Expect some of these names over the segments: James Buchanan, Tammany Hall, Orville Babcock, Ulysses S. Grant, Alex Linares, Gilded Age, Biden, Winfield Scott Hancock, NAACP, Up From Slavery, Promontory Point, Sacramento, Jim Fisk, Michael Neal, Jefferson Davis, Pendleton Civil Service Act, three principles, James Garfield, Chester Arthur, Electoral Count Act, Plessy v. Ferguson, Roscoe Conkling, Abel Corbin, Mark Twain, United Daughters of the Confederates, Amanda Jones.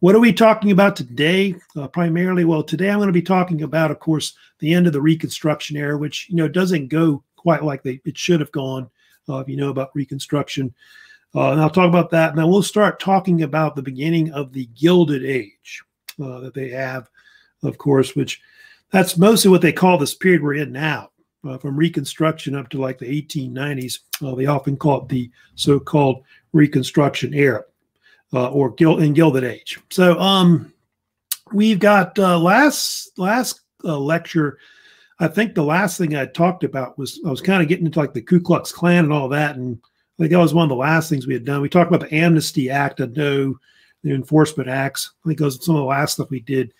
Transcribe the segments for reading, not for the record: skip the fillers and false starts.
What are we talking about today? Primarily, well, today I'm going to be talking about, of course, the end of the Reconstruction era, which, you know, doesn't go quite like it should have gone, if you know about Reconstruction. And I'll talk about that. Now we'll start talking about the beginning of the Gilded Age that they have, of course, which that's mostly what they call this period we're in now, from Reconstruction up to like the 1890s. They often call it the so-called Reconstruction era or Gilded Age. So we've got last lecture. I think the last thing I talked about was I was kind of getting into like the Ku Klux Klan and all that, and I think that was one of the last things we had done. We talked about the Amnesty Act, I know, the Enforcement Acts. I think that was some of the last stuff we did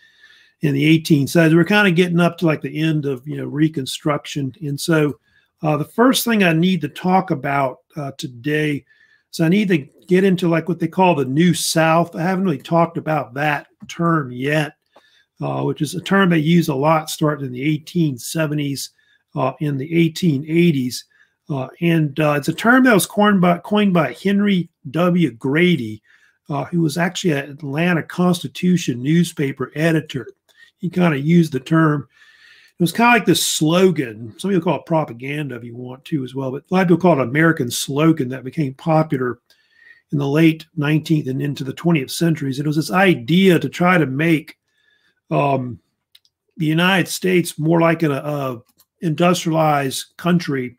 in the 1870s. We're kind of getting up to like the end of, you know, Reconstruction. And so the first thing I need to talk about today is I need to get into like what they call the New South. I haven't really talked about that term yet, which is a term they use a lot starting in the 1870s, in the 1880s. And it's a term that was coined by Henry W. Grady, who was actually an Atlanta Constitution newspaper editor. He kind of used the term. It was kind of like this slogan. Some people call it propaganda if you want to as well, but a lot of people call it an American slogan that became popular in the late 19th and into the 20th centuries. It was this idea to try to make the United States more like an industrialized country,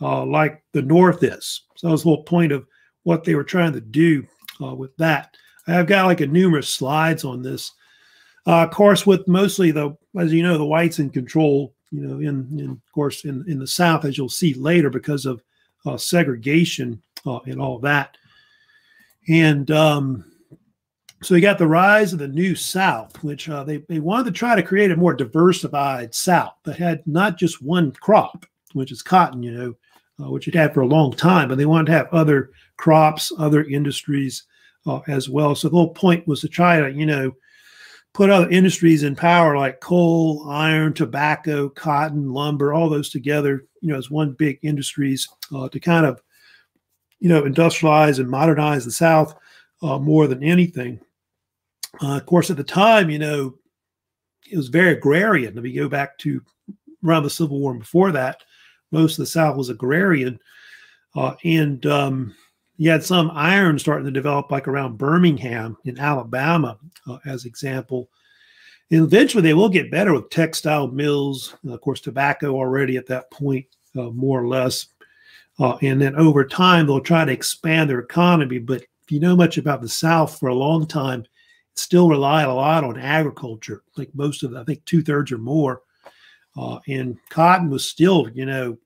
like the North is. So that was the whole point of what they were trying to do with that. I've got like a numerous slides on this. Of course, with mostly the, as you know, the whites in control, you know, of course in the South, as you'll see later, because of segregation and all that. And so you got the rise of the New South, which they wanted to try to create a more diversified South that had not just one crop, which is cotton, you know, which it had for a long time, but they wanted to have other crops, other industries as well. So the whole point was to try to, you know, put other industries in power like coal, iron, tobacco, cotton, lumber, all those together, you know, as one big industries to kind of, you know, industrialize and modernize the South more than anything. Of course, at the time, you know, it was very agrarian. If we go back to around the Civil War and before that, most of the South was agrarian, and you had some iron starting to develop like around Birmingham in Alabama, as example. And eventually they will get better with textile mills, of course, tobacco already at that point, more or less. And then over time, they'll try to expand their economy. But if you know much about the South, for a long time, it still relied a lot on agriculture, like most of, I think, 2/3 or more. And cotton was still, you know,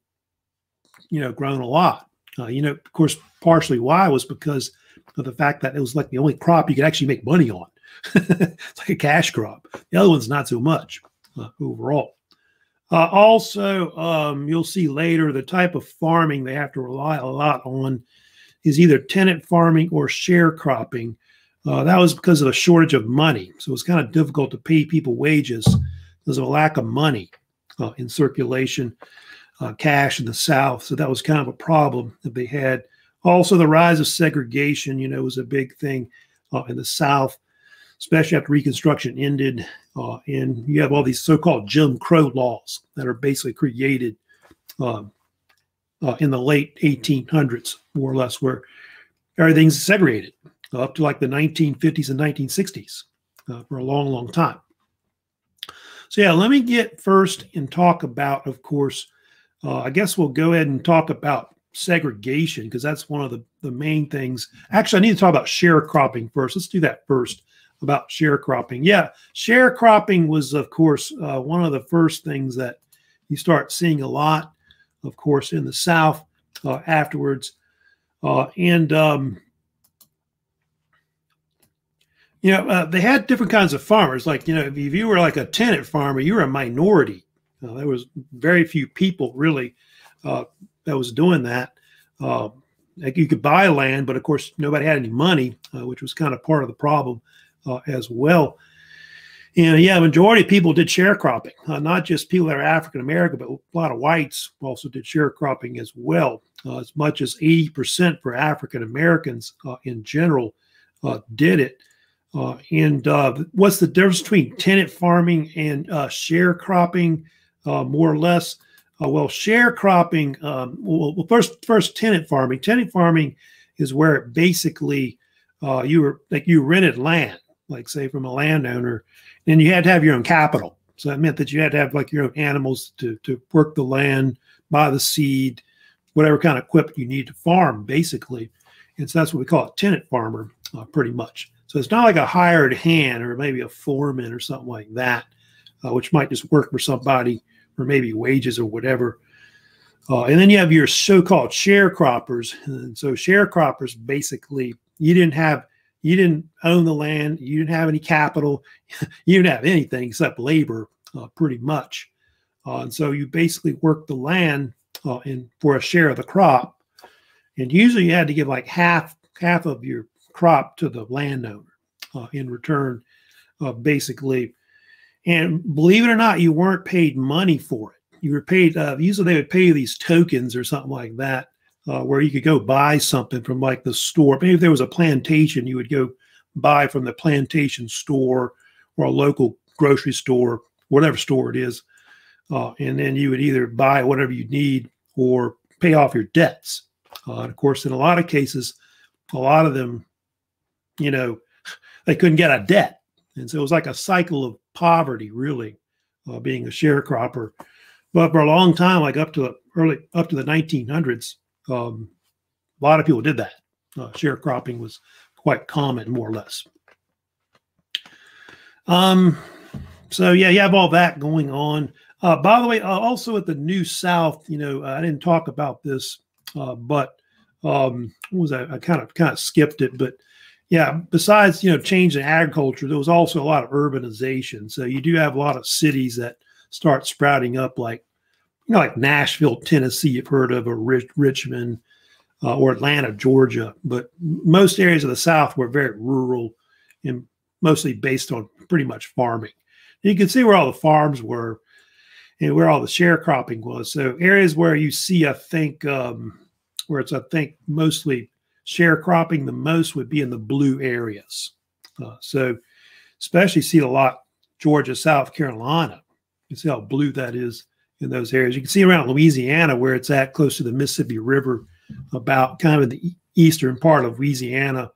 grown a lot. You know, of course, partially why was because of the fact that it was like the only crop you could actually make money on. It's like a cash crop. The other one's not so much overall. Also, you'll see later the type of farming they have to rely a lot on is either tenant farming or sharecropping. That was because of a shortage of money. So it was kind of difficult to pay people wages because of a lack of money. In circulation, cash in the South. So that was kind of a problem that they had. Also, the rise of segregation, you know, was a big thing in the South, especially after Reconstruction ended. And you have all these so-called Jim Crow laws that are basically created in the late 1800s, more or less, where everything's segregated up to like the 1950s and 1960s for a long, long time. So yeah, let me get first and talk about, of course, I guess we'll go ahead and talk about segregation because that's one of the main things. Actually, I need to talk about sharecropping first. Let's do that first about sharecropping. Yeah, sharecropping was, of course, one of the first things that you start seeing a lot, of course, in the South afterwards. You know, they had different kinds of farmers. Like, you know, if you were like a tenant farmer, you were a minority. There was very few people really that was doing that. Like you could buy land, but of course nobody had any money, which was kind of part of the problem as well. And yeah, majority of people did sharecropping, not just people that are African American, but a lot of whites also did sharecropping as well, as much as 80% for African Americans in general did it. What's the difference between tenant farming and sharecropping, more or less? Well, sharecropping, first tenant farming. Tenant farming is where it basically you rented land, like say from a landowner, and you had to have your own capital. So that meant that you had to have like your own animals to work the land, buy the seed, whatever kind of equipment you need to farm, basically. And so that's what we call a tenant farmer, pretty much. So it's not like a hired hand or maybe a foreman or something like that, which might just work for somebody or maybe wages or whatever. And then you have your so-called sharecroppers. And so sharecroppers, basically, you didn't own the land. You didn't have any capital. You didn't have anything except labor, pretty much. And so you basically worked the land for a share of the crop. And usually you had to give like half of your crop to the landowner in return, basically. And believe it or not, you weren't paid money for it. You were paid, usually they would pay you these tokens or something like that, where you could go buy something from like the store. Maybe if there was a plantation, you would go buy from the plantation store or a local grocery store, whatever store it is. And then you would either buy whatever you need or pay off your debts. And of course, in a lot of cases, a lot of them, you know, they couldn't get a debt. And so it was like a cycle of poverty, really, being a sharecropper. But for a long time, like up to the 1900s, a lot of people did that. Sharecropping was quite common, more or less. So yeah, you have all that going on. By the way, also at the New South, you know, I didn't talk about this, but I kind of skipped it, but yeah, besides, you know, change in agriculture, there was also a lot of urbanization. So you do have a lot of cities that start sprouting up, like, you know, like Nashville, Tennessee, you've heard of, or Richmond, or Atlanta, Georgia. But most areas of the South were very rural and mostly based on pretty much farming. And you can see where all the farms were and where all the sharecropping was. So areas where you see, I think, where it's, I think, mostly sharecropping the most would be in the blue areas. So especially see a lot, Georgia, South Carolina. You see how blue that is in those areas. You can see around Louisiana where it's at, close to the Mississippi River, about kind of the eastern part of Louisiana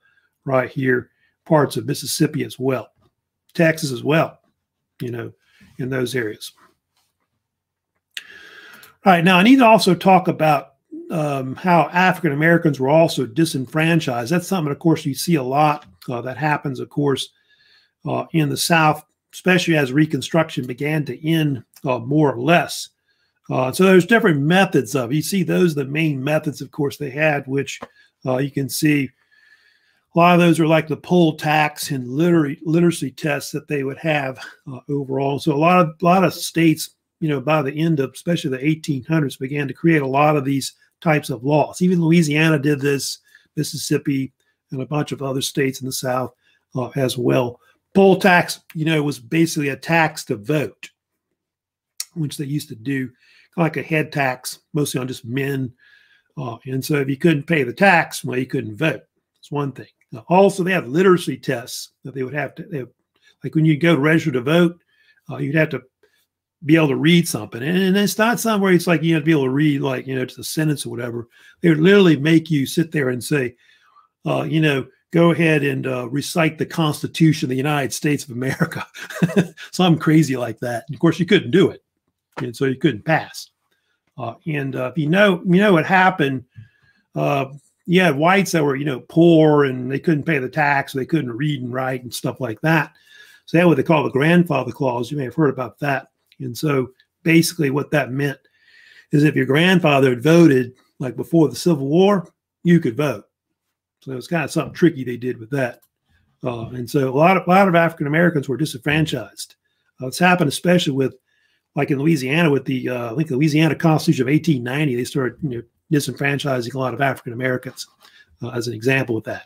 right here, parts of Mississippi as well, Texas as well, you know, in those areas. All right, now I need to also talk about how African Americans were also disenfranchised. That's something, of course, you see a lot that happens, of course, in the South, especially as Reconstruction began to end, more or less. So there's different methods of it. You see those are the main methods, of course, they had, which you can see a lot of those are like the poll tax and literacy tests that they would have overall. So a lot of states, you know, by the end of especially the 1800s, began to create a lot of these types of laws. Even Louisiana did this, Mississippi, and a bunch of other states in the South as well. Poll tax, you know, was basically a tax to vote, which they used to do like a head tax, mostly on just men. And so if you couldn't pay the tax, well, you couldn't vote. That's one thing. Now, also, they had literacy tests that they would have to, like when you go to register to vote, you'd have to be able to read something. And it's not somewhere it's like you have to be able to read, like, you know, just a sentence or whatever. They would literally make you sit there and say, you know, go ahead and recite the Constitution of the United States of America. Something crazy like that. And of course, you couldn't do it. And so you couldn't pass. And you know what happened, you had whites that were, you know, poor and they couldn't pay the tax. They couldn't read and write and stuff like that. So they had what they call the grandfather clause. You may have heard about that. And so basically what that meant is if your grandfather had voted like before the Civil War, you could vote. So it was kind of something tricky they did with that. And so a lot of African Americans were disenfranchised. It's happened especially with, like in Louisiana, with the I think the Louisiana Constitution of 1890, they started, you know, disenfranchising a lot of African Americans as an example of that.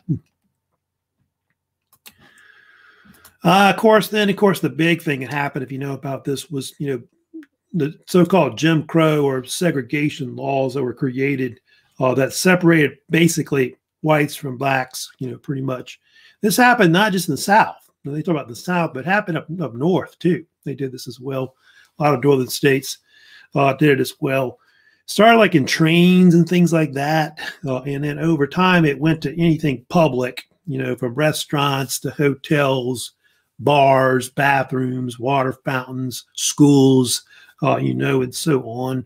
Of course, the big thing that happened, if you know about this, was, you know, the so-called Jim Crow or segregation laws that were created that separated basically whites from blacks, you know, pretty much. This happened not just in the South. They talk about the South, but it happened up north too. They did this as well. A lot of northern states did it as well. Started like in trains and things like that. And then over time, it went to anything public, you know, from restaurants to hotels, bars, bathrooms, water fountains, schools, you know, and so on.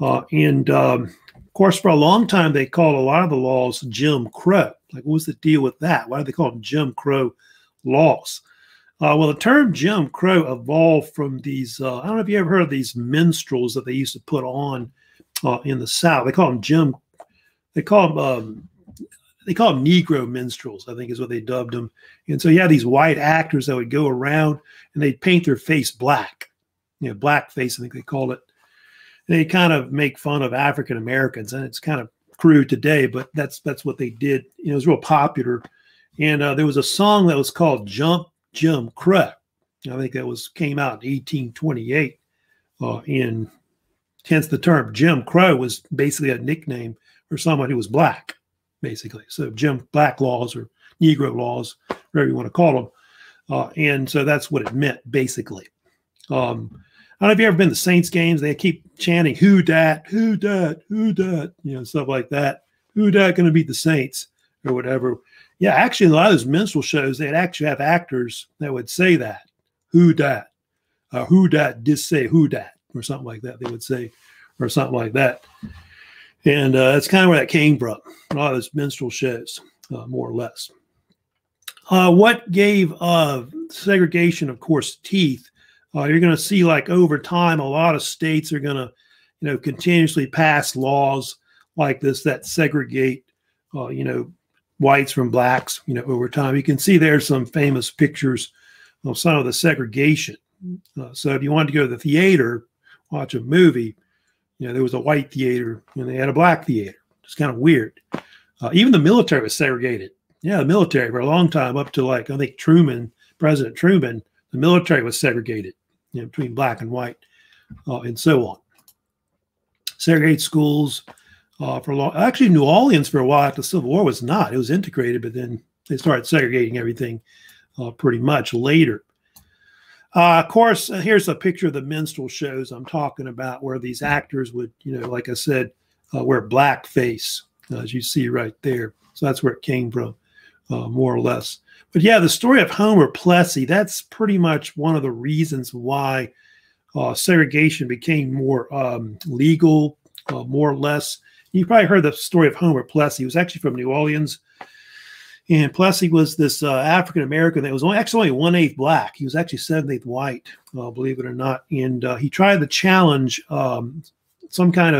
Of course, for a long time, they called a lot of the laws Jim Crow. Like, what was the deal with that? Why did they call them Jim Crow laws? Well, the term Jim Crow evolved from these, I don't know if you ever heard of these minstrels that they used to put on in the South. They call them they call them Negro minstrels, I think is what they dubbed them. And so you had these white actors that would go around and they'd paint their face black, you know, blackface, I think they called it. And they kind of make fun of African Americans, and it's kind of crude today, but that's what they did. You know, it was real popular. And there was a song that was called "Jump Jim Crow." I think that came out in 1828. And hence the term Jim Crow was basically a nickname for someone who was black, basically. So black laws or Negro laws, whatever you want to call them. And so that's what it meant, basically. I don't know if you've ever been to Saints games. They keep chanting, "Who dat, who dat, who dat," you know, stuff like that. Who dat going to beat the Saints or whatever. Yeah, actually, a lot of those minstrel shows, they'd actually have actors that would say that. Who dat? Who dat dis say who dat? Or something like that, they would say. Or something like that. And that's kind of where that came from. A lot of those minstrel shows, more or less. What gave segregation, of course, teeth? You're going to see, like, over time, a lot of states are going to, you know, continuously pass laws like this that segregate, you know, whites from blacks, you know, over time. You can see there's some famous pictures of some of the segregation. So if you wanted to go to the theater, watch a movie, you know, there was a white theater and they had a black theater. It's kind of weird. Even the military was segregated. Yeah, the military for a long time, up to, like, I think Truman, President Truman, the military was segregated, you know, between black and white, and so on. Segregated schools. Actually, New Orleans for a while after the Civil War was not. It was integrated, but then they started segregating everything pretty much later. Of course, here's a picture of the minstrel shows I'm talking about, where these actors would, you know, like I said, wear blackface, as you see right there. So that's where it came from, more or less. But yeah, the story of Homer Plessy, that's pretty much one of the reasons why segregation became more legal, more or less. You probably heard the story of Homer Plessy. He was actually from New Orleans. And Plessy was this African-American that was actually only 1/8 black. He was actually 7/8 white, believe it or not. And he tried to challenge some kind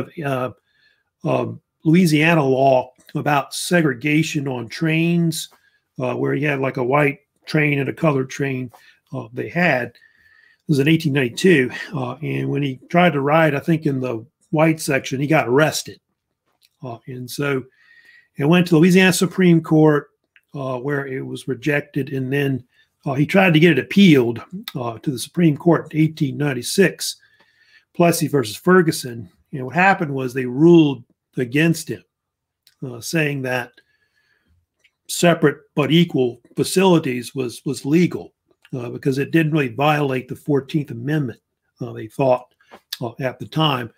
of Louisiana law about segregation on trains, where he had like a white train and a colored train they had. It was in 1892. And when he tried to ride, I think, in the white section, he got arrested. And so it went to the Louisiana Supreme Court, where it was rejected. And then he tried to get it appealed to the Supreme Court in 1896, Plessy versus Ferguson. And what happened was they ruled against him, saying that separate but equal facilities was legal because it didn't really violate the 14th Amendment, they thought at the time.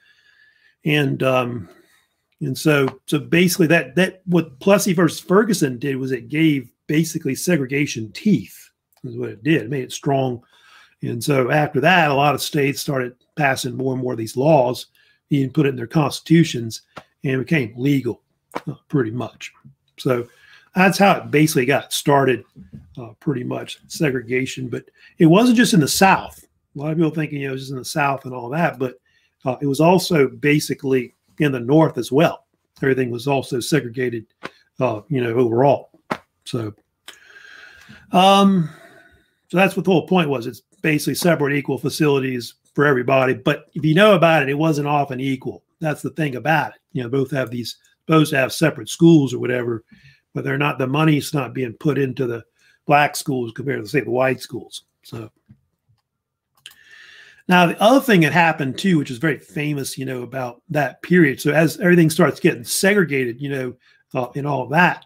And so basically that what Plessy versus Ferguson did was it gave basically segregation teeth, is what it did. It made it strong. And so after that, a lot of states started passing more and more of these laws, even put it in their constitutions, and it became legal pretty much. So that's how it basically got started, pretty much, segregation. But it wasn't just in the South. A lot of people thinking, you know, it was just in the South and all that, but it was also basically in the North as well. Everything was also segregated, you know, overall. So, so that's what the whole point was. It's basically separate, equal facilities for everybody. But if you know about it, it wasn't often equal. That's the thing about it. You know, both have these, supposed to have separate schools or whatever, but they're not. The money's not being put into the black schools compared to, say, the white schools. So. Now, the other thing that happened, too, which is very famous, you know, about that period. So as everything starts getting segregated, you know, and all that,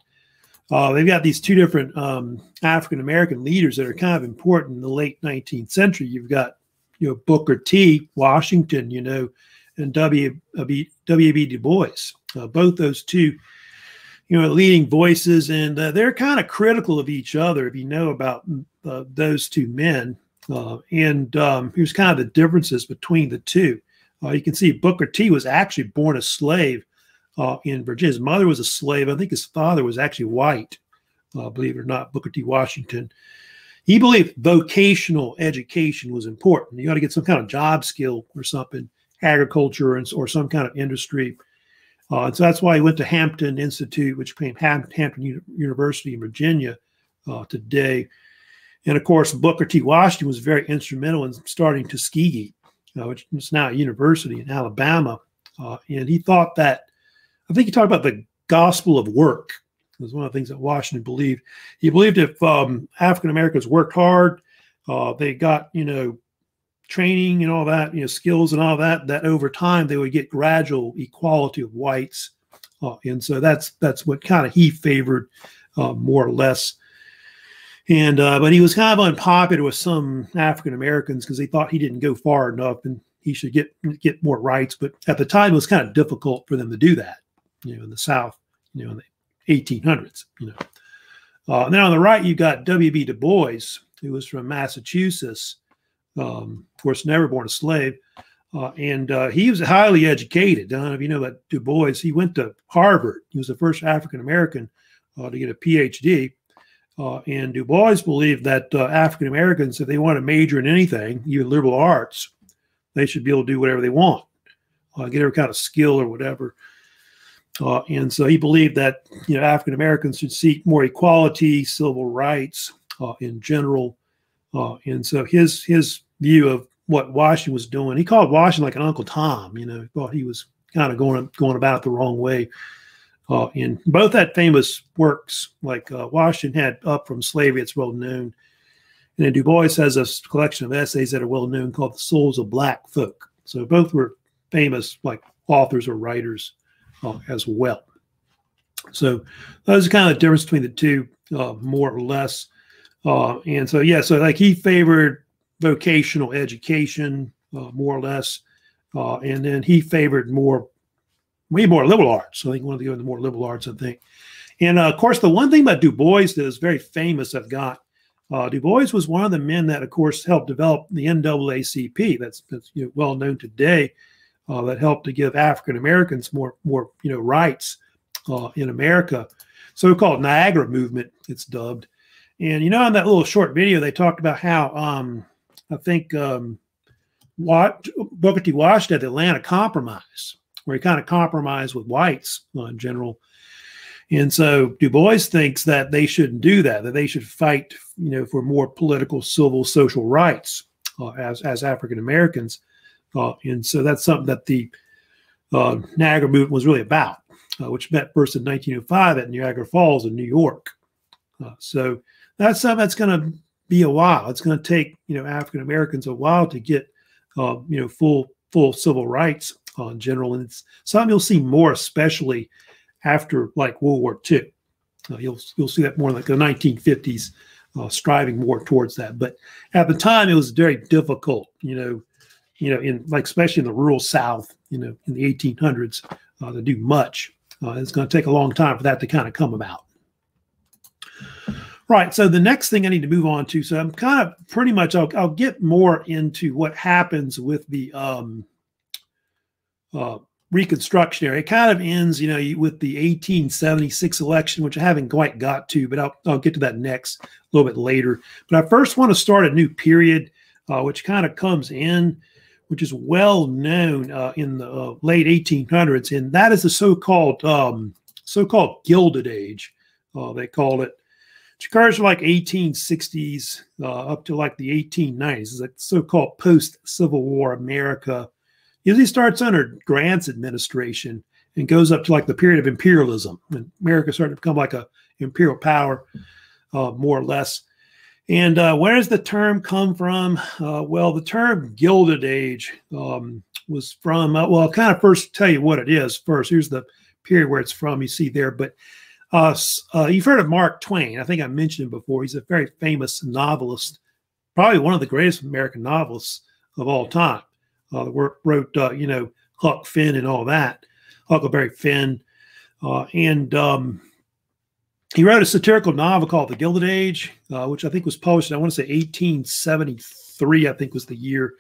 They've got these two different African-American leaders that are kind of important in the late 19th century. You've got, you know, Booker T. Washington, you know, and W.E.B. Du Bois. Both those two, you know, leading voices, and they're kind of critical of each other, if you know about those two men. Here's kind of the differences between the two. You can see Booker T was actually born a slave in Virginia. His mother was a slave. I think his father was actually white, believe it or not, Booker T. Washington. He believed vocational education was important. You ought to get some kind of job skill or something, agriculture or some kind of industry. And so that's why he went to Hampton Institute, which became Hampton University in Virginia today. And of course, Booker T. Washington was very instrumental in starting Tuskegee, which is now a university in Alabama. And he thought that, I think he talked about the gospel of work. It was one of the things that Washington believed. He believed if African Americans worked hard, they got, you know, training and all that, you know, skills and all that, that over time they would get gradual equality of whites. And so that's what kind of he favored more or less. And but he was kind of unpopular with some African Americans because they thought he didn't go far enough and he should get more rights. But at the time, it was kind of difficult for them to do that, you know, in the South, you know, in the 1800s, you know. And then on the right, you've got W.E.B. Du Bois, who was from Massachusetts, of course, never born a slave. And he was highly educated. I don't know if you know about Du Bois. He went to Harvard. He was the first African American to get a PhD. And Du Bois believed that African Americans, if they want to major in anything, even liberal arts, they should be able to do whatever they want, get every kind of skill or whatever. And so he believed that, you know, African Americans should seek more equality, civil rights in general. And so his view of what Washington was doing, he called Washington like an Uncle Tom, you know, he thought he was kind of going about it the wrong way. And both had famous works, like Washington had Up From Slavery, it's well known. And then Du Bois has a collection of essays that are well known called The Souls of Black Folk. So both were famous, like authors or writers as well. So those are kind of the difference between the two, more or less. And so, yeah, so like he favored vocational education, more or less. And then he favored more liberal arts. I think he wanted to go into more liberal arts, I think. And of course, the one thing about Du Bois that is very famous I've got, Du Bois was one of the men that, of course, helped develop the NAACP. That's you know, well known today. That helped to give African Americans more you know rights in America. So-called Niagara Movement, it's dubbed. And you know, in that little short video, they talked about how I think Booker T. Washington had the Atlanta Compromise, where he kind of compromised with whites in general. And so Du Bois thinks that they shouldn't do that they should fight, you know, for more political, civil, social rights as African Americans. And so that's something that the Niagara Movement was really about, which met first in 1905 at Niagara Falls in New York. So that's something that's going to be a while. It's going to take, you know, African Americans a while to get, you know, full civil rights in general. And it's something you'll see more, especially after like World War II. You'll see that more in like the 1950s, striving more towards that. But at the time, it was very difficult, you know, in like especially in the rural South, you know, in the 1800s, to do much. It's going to take a long time for that to kind of come about. Right. So the next thing I need to move on to. So I'm kind of pretty much I'll get more into what happens with the Reconstruction era. It kind of ends, you know, with the 1876 election, which I haven't quite got to, but I'll get to that next a little bit later. But I first want to start a new period, which kind of comes in, which is well known in the late 1800s, and that is the so-called Gilded Age, they called it, which occurs from like 1860s up to like the 1890s. It's like so-called post-Civil War America. Usually starts under Grant's administration and goes up to like the period of imperialism, and America started to become like an imperial power, more or less. And where does the term come from? Well, the term Gilded Age was from, well, I'll kind of first tell you what it is first. Here's the period where it's from, you see there. But You've heard of Mark Twain. I think I mentioned him before. He's a very famous novelist, probably one of the greatest American novelists of all time. Wrote, you know, Huck Finn and all that, Huckleberry Finn. He wrote a satirical novel called The Gilded Age, which I think was published, I want to say 1873, I think was the year.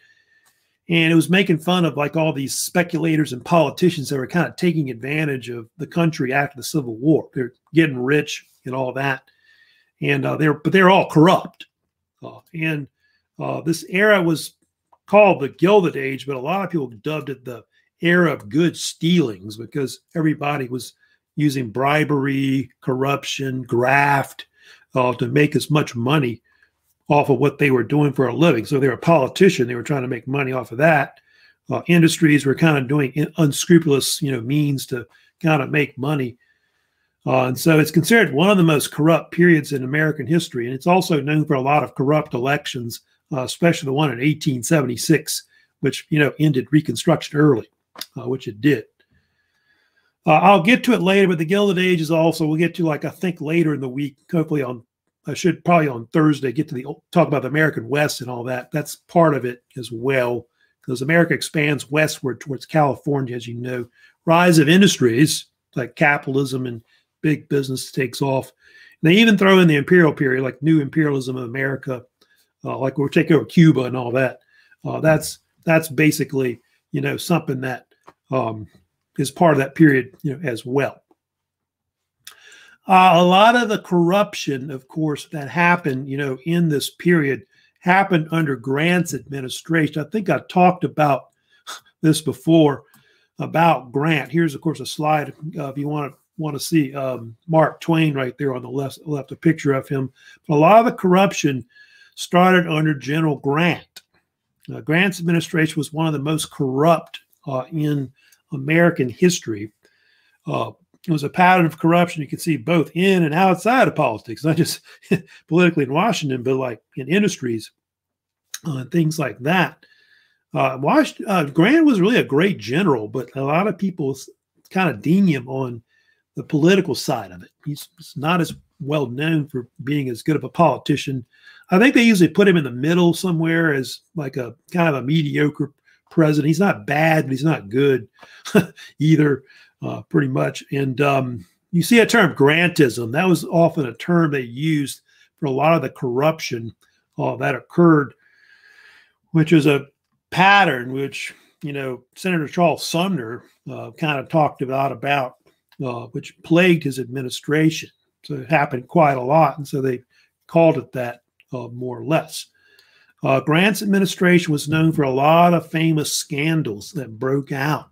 And it was making fun of like all these speculators and politicians that were kind of taking advantage of the country after the Civil War. They're getting rich and all that. And they're all corrupt. This era was called the Gilded Age, but a lot of people dubbed it the era of good stealings because everybody was using bribery, corruption, graft to make as much money off of what they were doing for a living. So they were a politician. They were trying to make money off of that. Industries were kind of doing unscrupulous, you know, means to kind of make money. And so it's considered one of the most corrupt periods in American history. And it's also known for a lot of corrupt elections, especially the one in 1876, which, you know, ended Reconstruction early, which it did. I'll get to it later, but the Gilded Age is also, we'll get to, like, I think later in the week, hopefully on, I should probably on Thursday get to the, talk about the American West and all that. That's part of it as well, because America expands westward towards California, as you know. Rise of industries, like capitalism and big business takes off. And they even throw in the imperial period, like new imperialism in America, like we'll take over Cuba and all that. That's basically, you know, something that, is part of that period, you know, as well. A lot of the corruption, of course, that happened, you know, in this period happened under Grant's administration. I think I talked about this before about Grant. Here's, of course, a slide if you want to see Mark Twain right there on the left, a picture of him. But a lot of the corruption started under General Grant. Grant's administration was one of the most corrupt in American history. It was a pattern of corruption you could see both in and outside of politics, not just politically in Washington, but like in industries and things like that. Grant was really a great general, but a lot of people kind of ding him on the political side of it. He's not as well known for being as good of a politician. I think they usually put him in the middle somewhere as like a kind of a mediocre president. He's not bad, but he's not good either. Pretty much. And you see a term, Grantism. That was often a term they used for a lot of the corruption that occurred, which is a pattern which, you know, Senator Charles Sumner kind of talked about which plagued his administration. So it happened quite a lot. And so they called it that more or less. Grant's administration was known for a lot of famous scandals that broke out,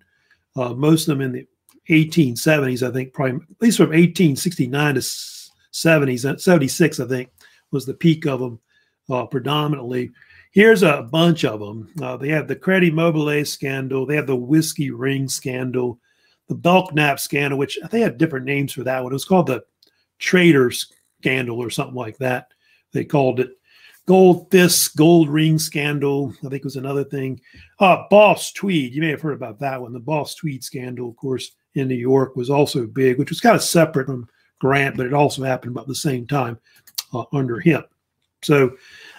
most of them in the 1870s, I think, probably at least from 1869 to 76, I think, was the peak of them predominantly. Here's a bunch of them. They have the Credit Mobilier scandal. They have the Whiskey Ring scandal, the Belknap scandal, which they had different names for that one. It was called the Trader scandal or something like that. They called it Gold Ring scandal, I think was another thing. Boss Tweed, you may have heard about that one. The Boss Tweed scandal, of course, in New York was also big, which was kind of separate from Grant, but it also happened about the same time under him. So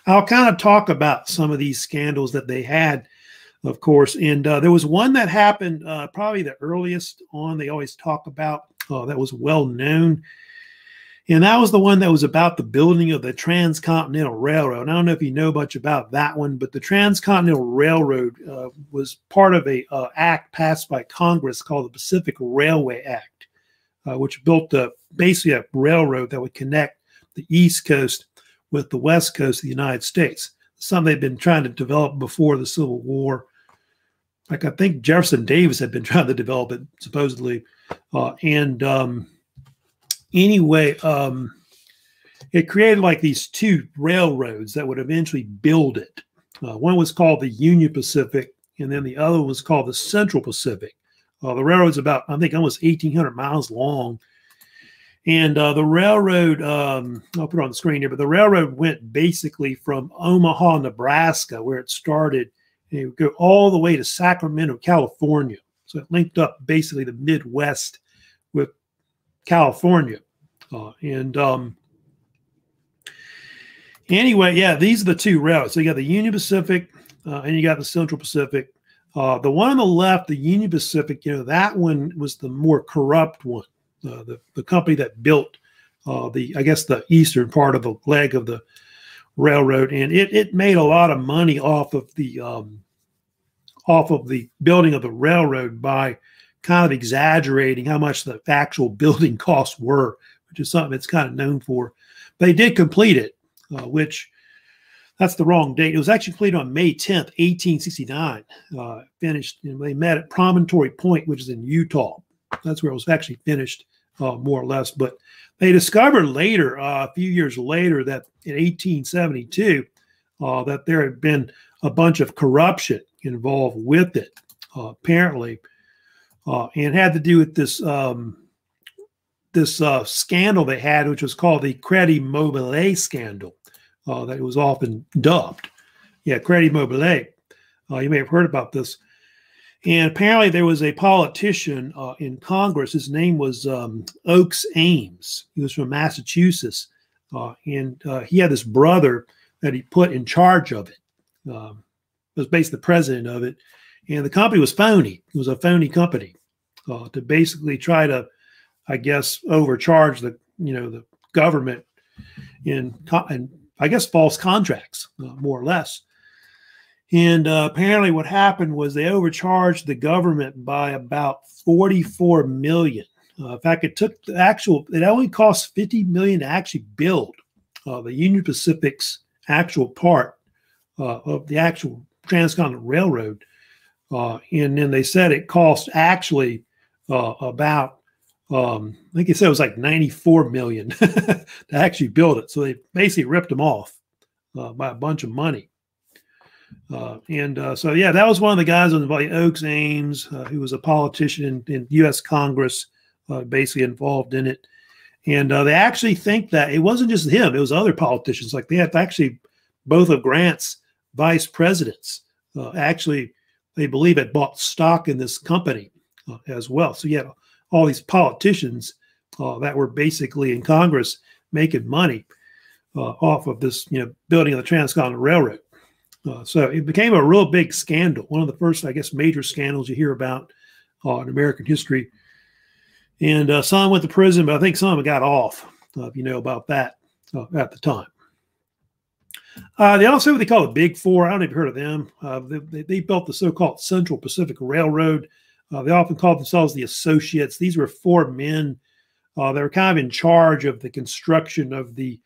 I'll kind of talk about some of these scandals that they had, of course. And there was one that happened probably the earliest on they always talk about that was well known. And that was the one that was about the building of the Transcontinental Railroad. And I don't know if you know much about that one, but the Transcontinental Railroad was part of a act passed by Congress called the Pacific Railway Act, which built basically a railroad that would connect the East Coast with the West Coast of the United States. Some they'd been trying to develop before the Civil War. Like I think Jefferson Davis had been trying to develop it, supposedly. Anyway, it created like these two railroads that would eventually build it. One was called the Union Pacific, and then the other was called the Central Pacific. The railroad's about, I think, almost 1,800 miles long. And the railroad, I'll put it on the screen here, but the railroad went basically from Omaha, Nebraska, where it started, and it would go all the way to Sacramento, California. So it linked up basically the Midwest with California. Anyway, yeah, these are the two routes. So you got the Union Pacific and you got the Central Pacific. The one on the left, the Union Pacific, you know, that one was the more corrupt one. The company that built I guess the eastern part of the leg of the railroad, and it made a lot of money off of the building of the railroad by kind of exaggerating how much the actual building costs were, which is something it's kind of known for. They did complete it, which that's the wrong date. It was actually completed on May 10th, 1869. Finished, and they met at Promontory Point, which is in Utah. That's where it was actually finished, more or less. But they discovered later, a few years later, that in 1872, that there had been a bunch of corruption involved with it, apparently, and had to do with this this scandal they had, which was called the Credit Mobilier scandal, that it was often dubbed. Yeah, Credit Mobilier. You may have heard about this. And apparently there was a politician in Congress. His name was Oakes Ames. He was from Massachusetts. And he had this brother that he put in charge of it. Was basically the president of it. And the company was phony. It was a phony company to basically try to, I guess, overcharge the, you know, the government in I guess, false contracts, more or less. And apparently what happened was they overcharged the government by about $44 million. In fact, it took the actual, it only cost $50 million to actually build the Union Pacific's actual part of the actual Transcontinental Railroad. And then they said it cost actually about, I think they said it was like $94 million to actually build it. So they basically ripped them off by a bunch of money. So, yeah, that was one of the guys involved, Oakes Ames, who was a politician in U.S. Congress, basically involved in it. And they actually think that it wasn't just him. It was other politicians. Like they had actually both of Grant's vice presidents. Actually, they believe had bought stock in this company as well. So you had all these politicians that were basically in Congress making money off of this, you know, building of the Transcontinental Railroad. So it became a real big scandal, one of the first, I guess, major scandals you hear about in American history. And some went to prison, but I think some got off, if you know about that at the time. They also, what they call the Big Four. I don't know if you've heard of them. They built the so-called Central Pacific Railroad. They often called themselves the Associates. These were four men. They were kind of in charge of the construction of the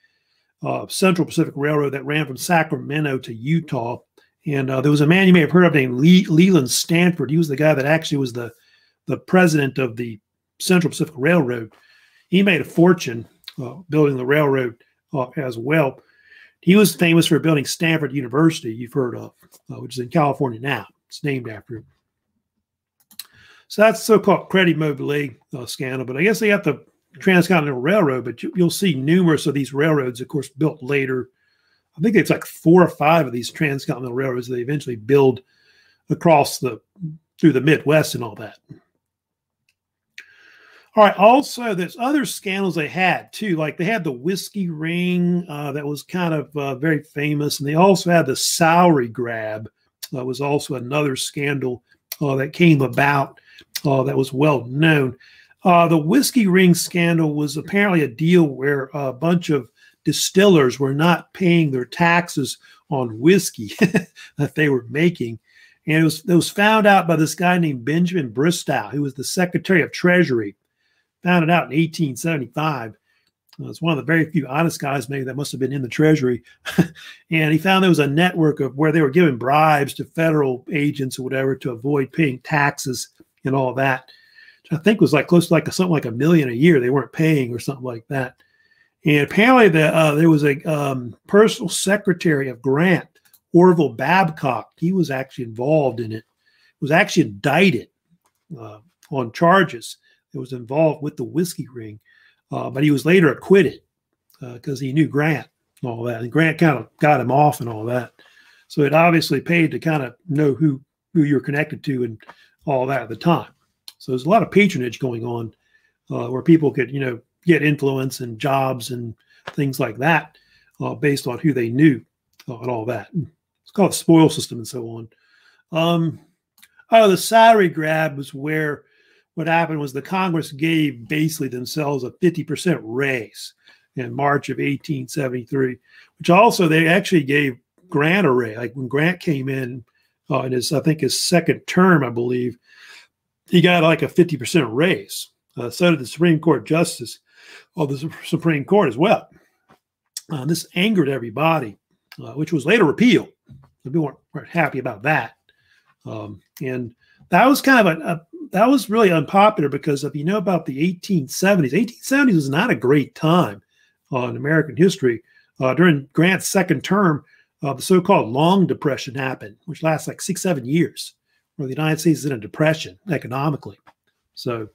Central Pacific Railroad that ran from Sacramento to Utah. And there was a man you may have heard of named Leland Stanford. He was the guy that actually was the president of the Central Pacific Railroad. He made a fortune building the railroad as well. He was famous for building Stanford University, you've heard of, which is in California now. It's named after him. So that's the so-called Credit Mobilier scandal. But I guess they got the Transcontinental Railroad, but you'll see numerous of these railroads, of course, built later. I think it's like 4 or 5 of these transcontinental railroads that they eventually build across through the Midwest and all that. All right. Also, there's other scandals they had too. Like they had the Whiskey Ring that was kind of very famous, and they also had the salary grab. That was also another scandal that came about that was well known. The Whiskey Ring scandal was apparently a deal where a bunch of distillers were not paying their taxes on whiskey that they were making. And it was found out by this guy named Benjamin Bristow, who was the Secretary of Treasury. Found it out in 1875. It's one of the very few honest guys maybe that must have been in the Treasury. And he found there was a network of where they were giving bribes to federal agents or whatever to avoid paying taxes and all that. I think it was like close to like something like $1 million a year they weren't paying or something like that. And apparently there was a personal secretary of Grant, Orville Babcock. He was actually involved in it. Was actually indicted on charges that was involved with the Whiskey Ring. But he was later acquitted because he knew Grant and all that. And Grant kind of got him off and all that. So it obviously paid to kind of know who you're connected to and all that at the time. So there's a lot of patronage going on where people could, you know, get influence and jobs and things like that based on who they knew and all that. It's called a spoil system and so on. The salary grab was where what happened was the Congress gave basically themselves a 50% raise in March of 1873, which also they actually gave Grant a raise. Like when Grant came in his, I think his second term, I believe, he got like a 50% raise. So did the Supreme Court Justice, or the Supreme Court as well. This angered everybody, which was later repealed. People weren't happy about that. And that was kind of that was really unpopular because if you know about the 1870s, 1870s was not a great time in American history. During Grant's second term, the so-called Long Depression happened, which lasts like 6–7 years, where the United States is in a depression economically. So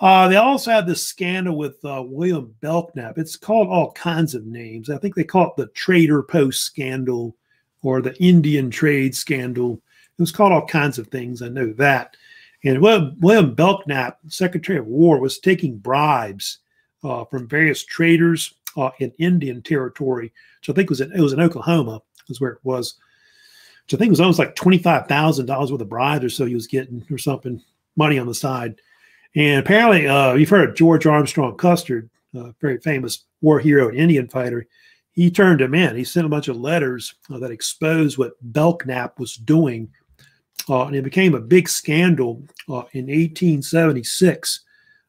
they also had this scandal with William Belknap. It's called all kinds of names. I think they call it the Trader Post scandal or the Indian trade scandal. It was called all kinds of things. I know that. And William Belknap, Secretary of War, was taking bribes from various traders in Indian territory, which I think was in Oklahoma, is where it was. Which I think was almost like $25,000 worth of bribes or so he was getting or something, money on the side. And apparently, you've heard of George Armstrong Custard, a very famous war hero and Indian fighter. He turned him in. He sent a bunch of letters that exposed what Belknap was doing. And it became a big scandal in 1876.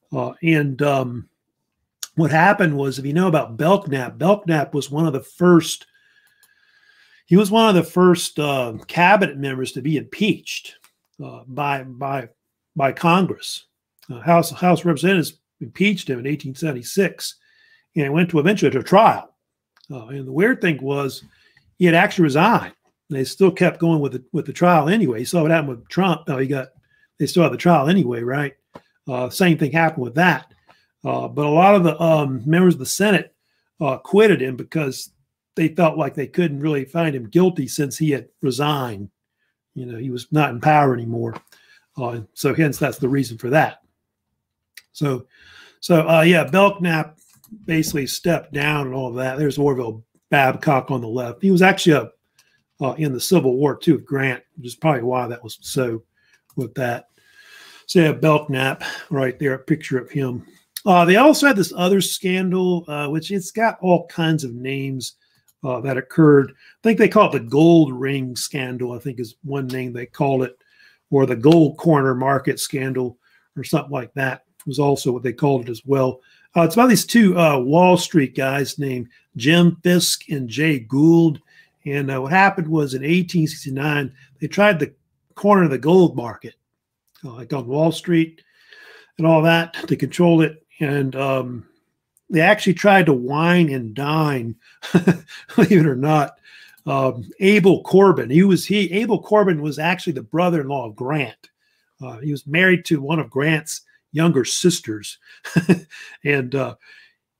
What happened was, if you know about Belknap, Belknap was one of the first, he was one of the first cabinet members to be impeached by Congress. House of Representatives impeached him in 1876, and it went to eventually to trial. And the weird thing was he had actually resigned. They still kept going with the trial anyway. You saw what happened with Trump. No, they still had the trial anyway, right? Same thing happened with that. But a lot of the members of the Senate acquitted him because they felt like they couldn't really find him guilty since he had resigned. You know, he was not in power anymore. So hence, that's the reason for that. So yeah, Belknap basically stepped down and all of that. There's Orville Babcock on the left. He was actually in the Civil War too with Grant, which is probably why that was so with that. So yeah, Belknap right there, a picture of him. They also had this other scandal, which it's got all kinds of names that occurred. I think they call it the Gold Ring scandal, I think is one name they call it, or the Gold Corner Market scandal or something like that was also what they called it as well. It's about these two Wall Street guys named Jim Fisk and Jay Gould. And what happened was in 1869, they tried to corner the gold market, like on Wall Street and all that, to control it. And they actually tried to wine and dine, believe it or not, Abel Corbin. Abel Corbin was actually the brother-in-law of Grant. He was married to one of Grant's younger sisters. And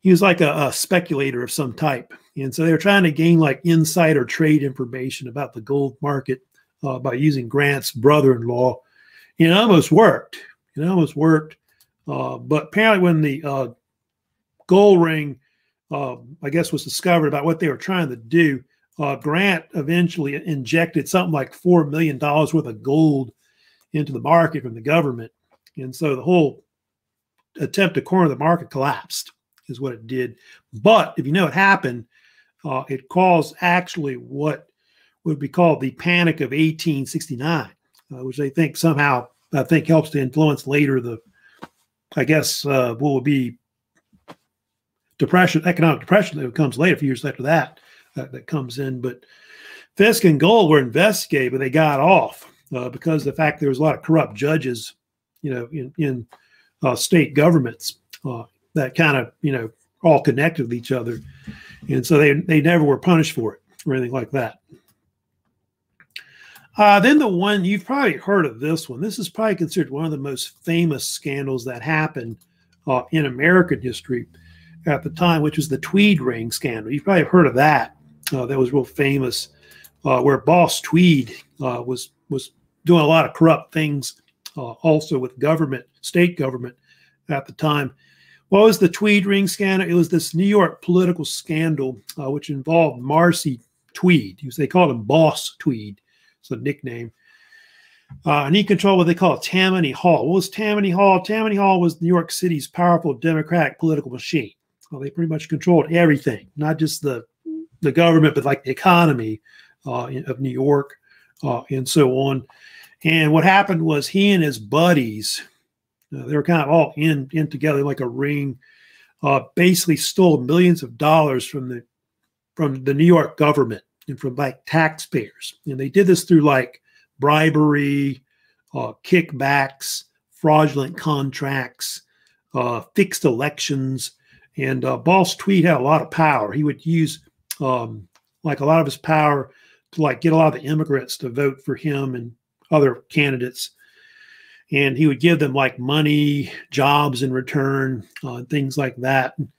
he was like a speculator of some type. And so they were trying to gain like insider trade information about the gold market by using Grant's brother-in-law. And it almost worked. But apparently when the gold ring, I guess, was discovered about what they were trying to do, Grant eventually injected something like $4 million worth of gold into the market from the government. And so the whole attempt to corner the market collapsed is what it did. But if you know what happened, it caused actually what would be called the Panic of 1869, which they think somehow, I think, helps to influence later the, I guess, what would be depression, economic depression that comes later, a few years after that, that comes in. But Fisk and Gold were investigated, but they got off because of the fact there was a lot of corrupt judges, you know, in state governments that kind of, you know, all connected with each other. And so they never were punished for it or anything like that. Then the one, you've probably heard of this one. This is probably considered one of the most famous scandals that happened in American history at the time, which was the Tweed Ring scandal. You've probably heard of that. That was real famous, where Boss Tweed was doing a lot of corrupt things also with government, state government at the time. What was the Tweed Ring scandal? It was this New York political scandal which involved Marcy Tweed. They called him Boss Tweed. It's a nickname. And he controlled what they call Tammany Hall. What was Tammany Hall? Tammany Hall was New York City's powerful Democratic political machine. Well, they pretty much controlled everything, not just the government, but like the economy of New York and so on. And what happened was he and his buddies, they were kind of all in together like a ring, basically stole millions of dollars from the New York government and from like taxpayers. And they did this through like bribery, kickbacks, fraudulent contracts, fixed elections. And Boss Tweed had a lot of power. He would use like a lot of his power to like get a lot of the immigrants to vote for him and other candidates. And he would give them like money, jobs in return, things like that. And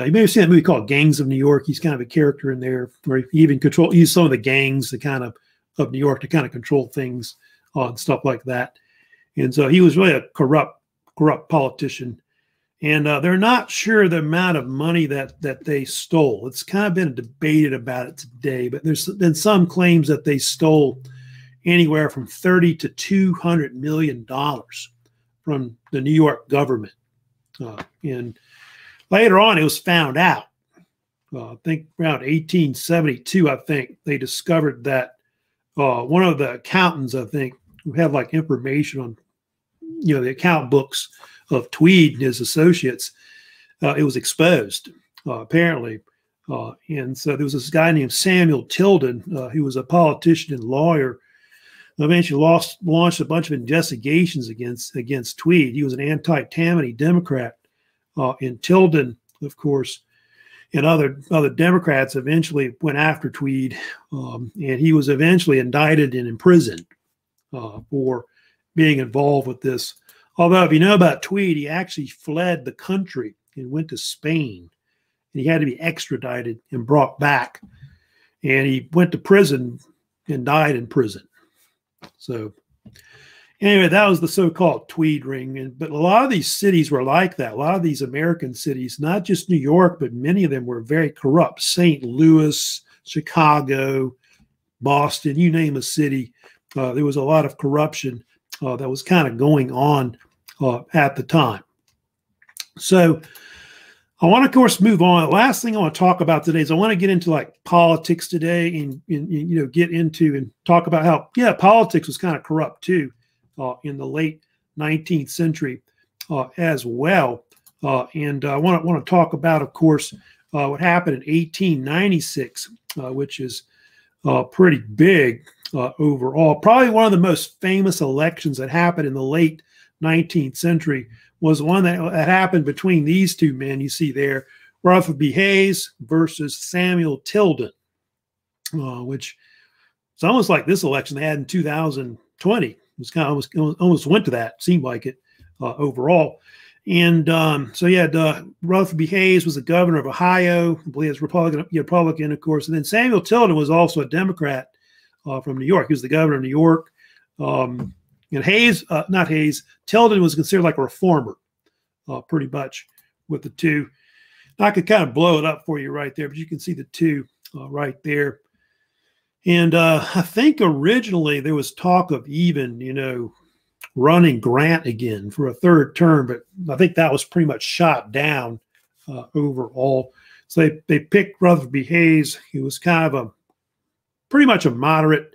you may have seen that movie called Gangs of New York. He's kind of a character in there where he even used some of the gangs to kind of New York to kind of control things and stuff like that. And so he was really a corrupt politician. And they're not sure the amount of money that they stole. It's kind of been debated about it today, but there's been some claims that they stole anywhere from $30 to $200 million from the New York government. And later on, it was found out. I think around 1872, I think, they discovered that one of the accountants, I think, who had like information on, you know, the account books of Tweed and his associates, it was exposed, apparently. And so there was this guy named Samuel Tilden, who was a politician and lawyer, eventually launched a bunch of investigations against Tweed. He was an anti-Tammany Democrat. And Tilden, of course, and other Democrats eventually went after Tweed. And he was eventually indicted and imprisoned for being involved with this. Although, if you know about Tweed, he actually fled the country and went to Spain. And he had to be extradited and brought back. And he went to prison and died in prison. So anyway, that was the so-called Tweed Ring. But a lot of these cities were like that. A lot of these American cities, not just New York, but many of them were very corrupt. St. Louis, Chicago, Boston, you name a city. There was a lot of corruption that was kind of going on at the time. So I want to, of course, move on. The last thing I want to talk about today is I want to get into like politics today and you know, get into and talk about how, yeah, politics was kind of corrupt too in the late 19th century as well. And I want to talk about, of course, what happened in 1896, which is pretty big overall. Probably one of the most famous elections that happened in the late 19th century was one that happened between these two men you see there, Rutherford B. Hayes versus Samuel Tilden, which it's almost like this election they had in 2020. It was kind of almost went to that, seemed like it overall. And so you had Rutherford B. Hayes was the governor of Ohio, I believe it's Republican, of course. And then Samuel Tilden was also a Democrat from New York. He was the governor of New York. And Tilden was considered like a reformer, pretty much, with the two. I could kind of blow it up for you right there, but you can see the two right there. And I think originally there was talk of even, you know, running Grant again for a third term, but I think that was pretty much shot down overall. So they picked Rutherford B. Hayes. He was kind of a pretty much a moderate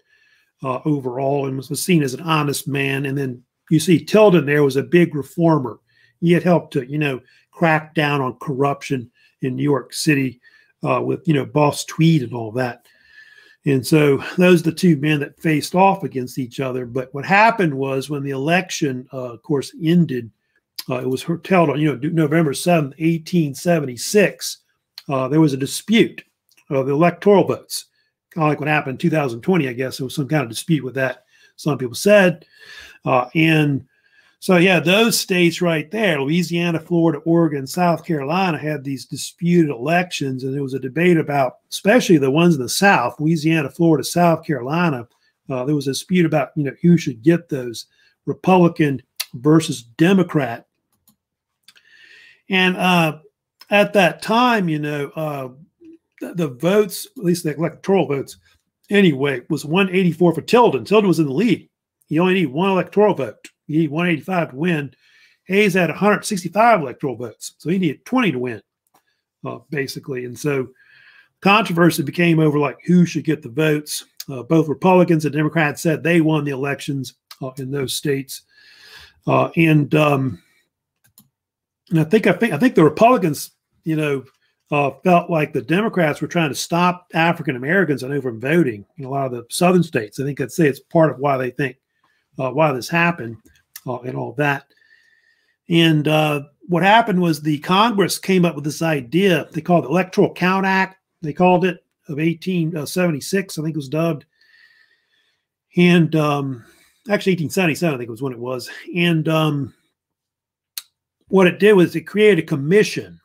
overall, and was seen as an honest man. And then you see Tilden there was a big reformer. He had helped to, you know, crack down on corruption in New York City with, you know, Boss Tweed and all that. And so those are the two men that faced off against each other. But what happened was when the election, of course, ended, it was held on, you know, November 7, 1876. There was a dispute of the electoral votes. Kind of like what happened in 2020, I guess. There was some kind of dispute with that, some people said. And so, yeah, those states right there, Louisiana, Florida, Oregon, South Carolina, had these disputed elections. And there was a debate about, especially the ones in the South, Louisiana, Florida, South Carolina, there was a dispute about, you know, who should get those, Republican versus Democrat. And at that time, you know, the votes, at least the electoral votes, anyway, was 184 for Tilden. Tilden was in the lead. He only needed one electoral vote. He needed 185 to win. Hayes had 165 electoral votes, so he needed 20 to win, basically. And so controversy became over, like, who should get the votes. Both Republicans and Democrats said they won the elections in those states. And I think the Republicans, you know, felt like the Democrats were trying to stop African Americans, I know, from voting in a lot of the southern states. I think I'd say it's part of why they think why this happened and all that. And what happened was the Congress came up with this idea. They called the Electoral Count Act. They called it, of 1876, I think it was dubbed. And actually 1877, I think, was when it was. And what it did was it created a commission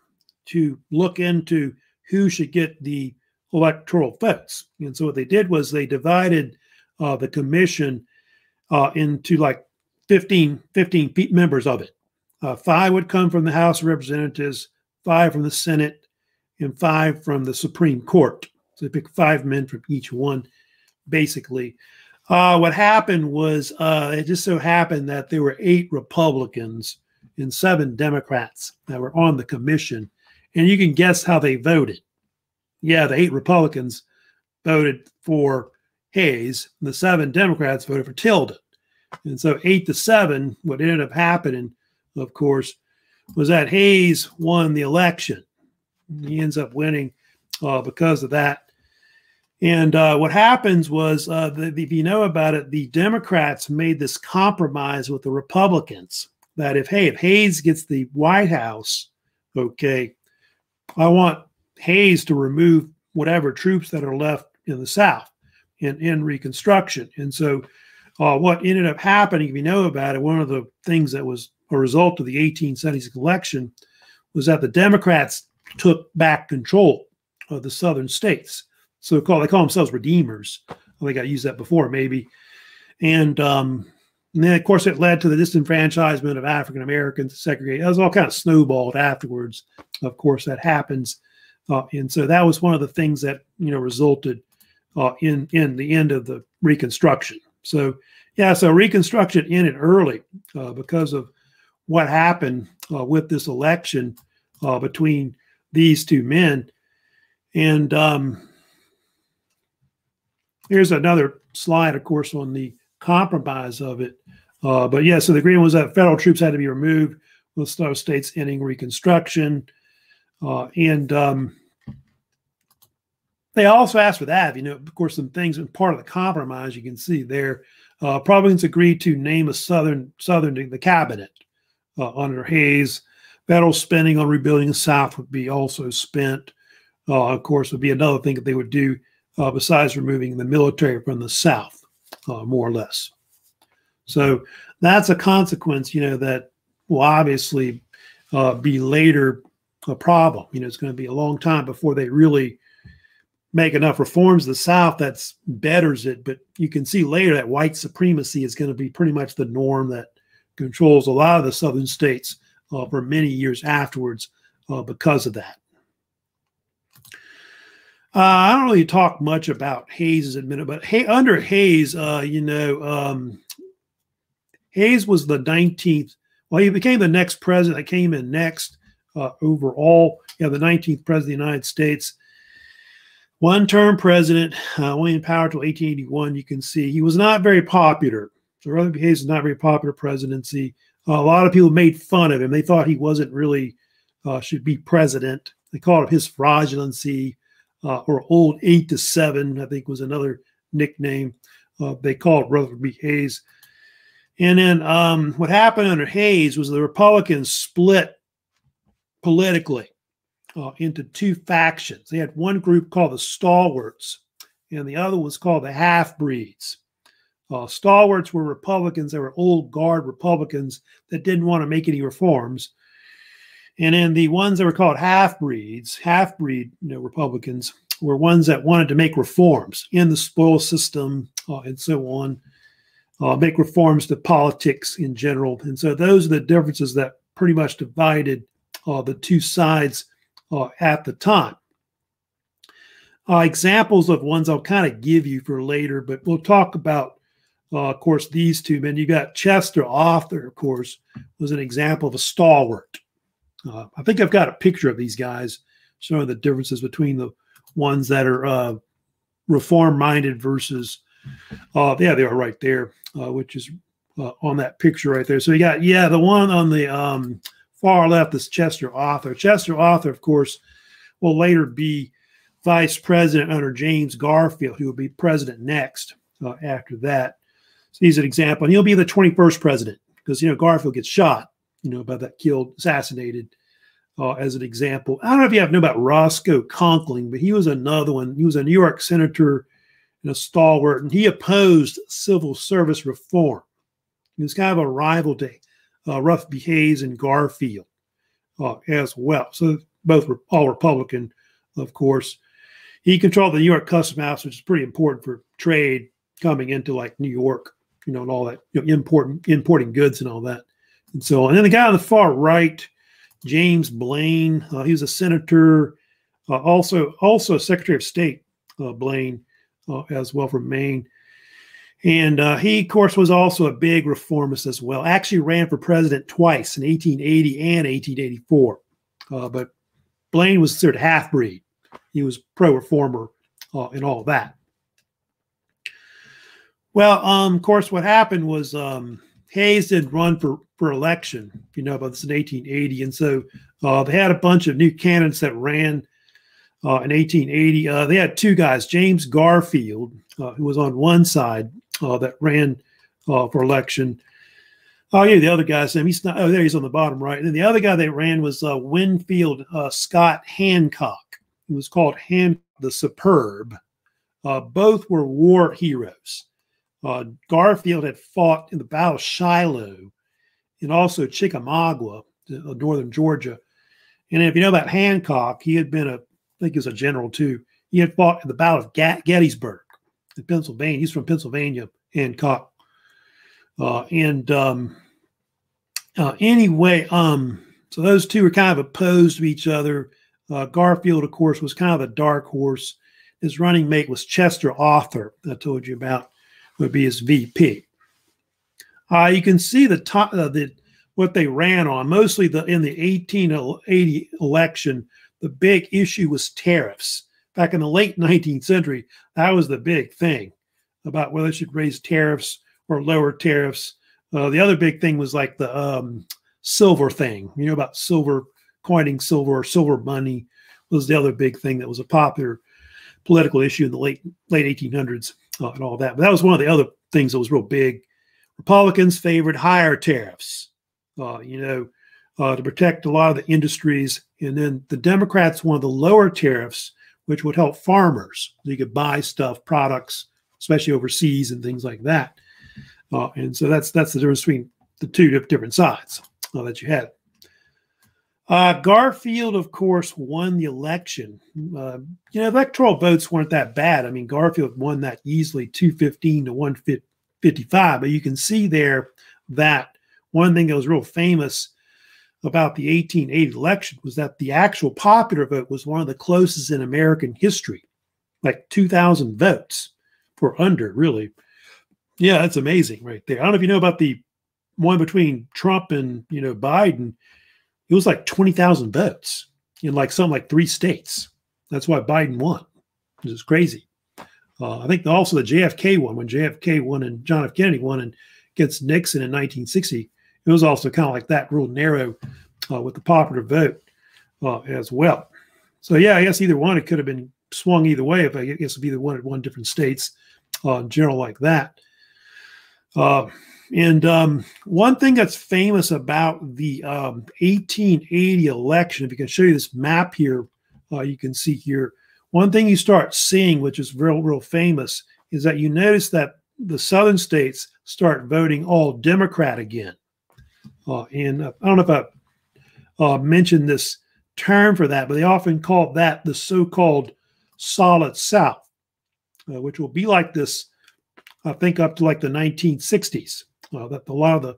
to look into who should get the electoral votes. And so what they did was they divided the commission into like 15 members of it. 5 would come from the House of Representatives, 5 from the Senate, and 5 from the Supreme Court. So they picked 5 men from each one, basically. What happened was it just so happened that there were 8 Republicans and 7 Democrats that were on the commission. And you can guess how they voted. Yeah, the 8 Republicans voted for Hayes, and the 7 Democrats voted for Tilden. And so 8 to 7, what ended up happening, of course, was that Hayes won the election. He ends up winning because of that. And what happens was, if you know about it, the Democrats made this compromise with the Republicans that if, hey, if Hayes gets the White House, okay, I want Hayes to remove whatever troops that are left in the South and in Reconstruction. And so what ended up happening, if you know about it, one of the things that was a result of the 1876 election was that the Democrats took back control of the Southern states. So they call themselves Redeemers. I think I used that before, maybe. And then, of course, it led to the disenfranchisement of African Americans, segregated. That was all kind of snowballed afterwards. Of course, that happens. And so that was one of the things that, you know, resulted in the end of the Reconstruction. So, yeah, so Reconstruction ended early because of what happened with this election between these 2 men. And here's another slide, of course, on the compromise of it. But yeah, so the agreement was that federal troops had to be removed with Southern states ending Reconstruction. They also asked for that, you know, of course, some things in part of the compromise you can see there. Republicans agreed to name a Southern to the cabinet under Hayes. Federal spending on rebuilding the South would be also spent. Of course, would be another thing that they would do besides removing the military from the South, more or less. So that's a consequence, you know, that will obviously be later a problem. You know, it's going to be a long time before they really make enough reforms to the South that betters it. But you can see later that white supremacy is going to be pretty much the norm that controls a lot of the Southern states for many years afterwards because of that. I don't really talk much about Hayes's admin, but under Hayes, you know, Hayes was the 19th. Well, he became the next president that came in next overall. Yeah, the 19th president of the United States. One-term president, only in power till 1881. You can see he was not very popular. So Rutherford B. Hayes was not very popular presidency. A lot of people made fun of him. They thought he wasn't really should be president. They called it his fraudulency, or old 8 to 7, I think, was another nickname they called Rutherford B. Hayes. And then what happened under Hayes was the Republicans split politically into 2 factions. They had one group called the Stalwarts, and the other was called the Half-Breeds. Stalwarts were Republicans. They were old guard Republicans that didn't want to make any reforms. And then the ones that were called half-breeds, half-breed, you know, Republicans, were ones that wanted to make reforms in the spoils system and so on, make reforms to politics in general. And so those are the differences that pretty much divided the two sides at the time. Examples of ones I'll kind of give you for later, but we'll talk about, of course, these two men. You got Chester Arthur, of course, was an example of a stalwart. I think I've got a picture of these guys showing the differences between the ones that are reform-minded versus, yeah, they are right there, which is on that picture right there. So you got, yeah, the one on the far left is Chester Arthur. Chester Arthur, of course, will later be vice president under James Garfield, who will be president next after that. So he's an example. And he'll be the 21st president because, you know, Garfield gets shot, you know, about that, killed, assassinated as an example. I don't know if you have know about Roscoe Conkling, but he was another one. He was a New York senator and a stalwart, and he opposed civil service reform. He was kind of a rival to Rutherford B. Hayes and Garfield as well. So both were all Republican, of course. He controlled the New York Customs House, which is pretty important for trade coming into like New York, you know, and all that, you know, importing goods and all that. And so, and then the guy on the far right, James Blaine, he was a senator, also Secretary of State, Blaine, as well from Maine. And he, of course, was also a big reformist as well. Actually ran for president twice in 1880 and 1884. But Blaine was considered half-breed. He was pro-reformer and all that. Well, of course, what happened was Hayes didn't run for election, you know, about this in 1880. And so they had a bunch of new candidates that ran in 1880. They had two guys, James Garfield, who was on one side that ran for election. Oh, yeah, the other guy's name. He's not, oh, there he's on the bottom right. And then the other guy they ran was Winfield Scott Hancock. He was called Hancock the Superb. Both were war heroes. Garfield had fought in the Battle of Shiloh and also Chickamauga, northern Georgia. And if you know about Hancock, he had been a, I think he was a general too. He had fought in the Battle of Gettysburg in Pennsylvania. He's from Pennsylvania, Hancock. So those two were kind of opposed to each other. Garfield, of course, was kind of a dark horse. His running mate was Chester Arthur, I told you about, would be his VP. You can see the top what they ran on. Mostly in the 1880 election, the big issue was tariffs. Back in the late 19th century, that was the big thing about whether it should raise tariffs or lower tariffs. The other big thing was like the silver thing, you know, about silver, coining silver or silver money was the other big thing that was a popular political issue in the late 1800s and all that. But that was one of the other things that was real big. Republicans favored higher tariffs, you know, to protect a lot of the industries. And then the Democrats wanted the lower tariffs, which would help farmers. So you could buy stuff, products, especially overseas and things like that. And so that's the difference between the two different sides that you had. Garfield, of course, won the election. You know, electoral votes weren't that bad. I mean, Garfield won that easily, 215 to 155. But you can see there that one thing that was real famous about the 1880 election was that the actual popular vote was one of the closest in American history, like 2,000 votes for under, really. Yeah, that's amazing right there. I don't know if you know about the one between Trump and, you know, Biden. It was like 20,000 votes in like something like 3 states. That's why Biden won. This is crazy. I think also the JFK one, when JFK won and John F. Kennedy won and against Nixon in 1960, it was also kind of like that, real narrow with the popular vote as well. So yeah, I guess either one, it could have been swung either way if I guess it'd be the one at one different states in general like that. One thing that's famous about the 1880 election, if you can show you this map here, you can see here, one thing you start seeing, which is real, real famous, is that you notice that the southern states start voting all Democrat again. I don't know if I mentioned this term for that, but they often call that the so-called Solid South, which will be like this, I think, up to like the 1960s. That a lot of the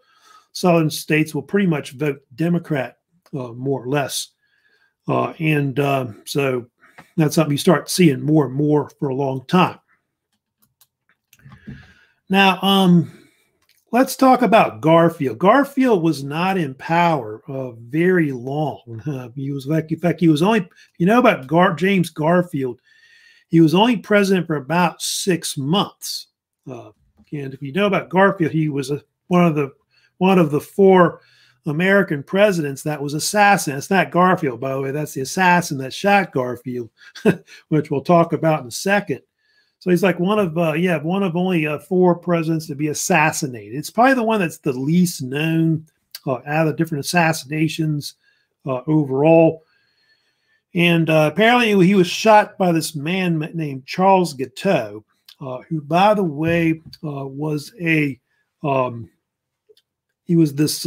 southern states will pretty much vote Democrat more or less. So that's something you start seeing more and more for a long time. Now, let's talk about Garfield. Garfield was not in power very long. He was, in fact, he was only, you know about James Garfield, he was only president for about 6 months. And if you know about Garfield, he was one of the four American presidents that was assassinated. It's not Garfield, by the way. That's the assassin that shot Garfield, which we'll talk about in a second. So he's like one of only four presidents to be assassinated. It's probably the one that's the least known out of the different assassinations overall. And apparently he was shot by this man named Charles Guiteau, who, by the way, was a he was this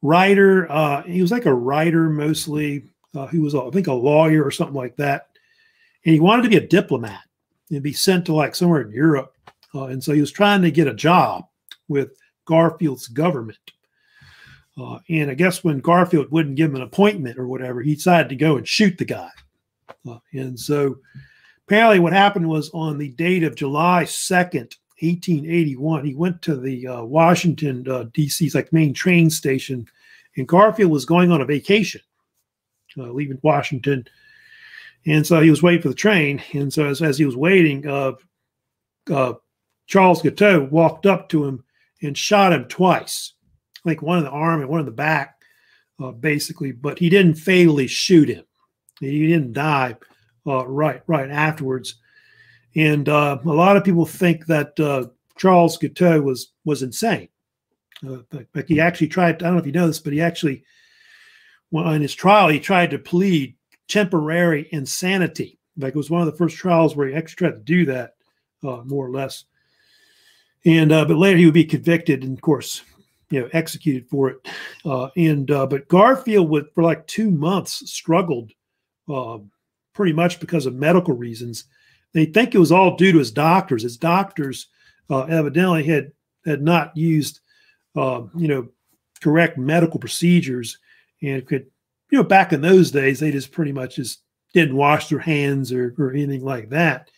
writer. He was like a writer mostly. He was, I think, a lawyer or something like that. And he wanted to be a diplomat and be sent to like somewhere in Europe. And so he was trying to get a job with Garfield's government. And I guess when Garfield wouldn't give him an appointment or whatever, he decided to go and shoot the guy. And so apparently what happened was on the date of July 2nd, 1881, he went to the Washington, D.C.'s like main train station, and Garfield was going on a vacation, leaving Washington. And so he was waiting for the train. And so as he was waiting, Charles Guiteau walked up to him and shot him twice. I think one in the arm and one in the back, basically. But he didn't fatally shoot him. He didn't die right afterwards. And a lot of people think that Charles Guiteau was insane. Like he actually tried, I don't know if you know this, but he actually, well, in his trial, he tried to plead temporary insanity. Like it was one of the first trials where he actually tried to do that, more or less. And but later he would be convicted and, of course, you know, executed for it. But Garfield would, for like 2 months, struggled pretty much because of medical reasons. They think it was all due to his doctors. His doctors evidently had not used, you know, correct medical procedures, and could. You know, back in those days, they just pretty much just didn't wash their hands or anything like that.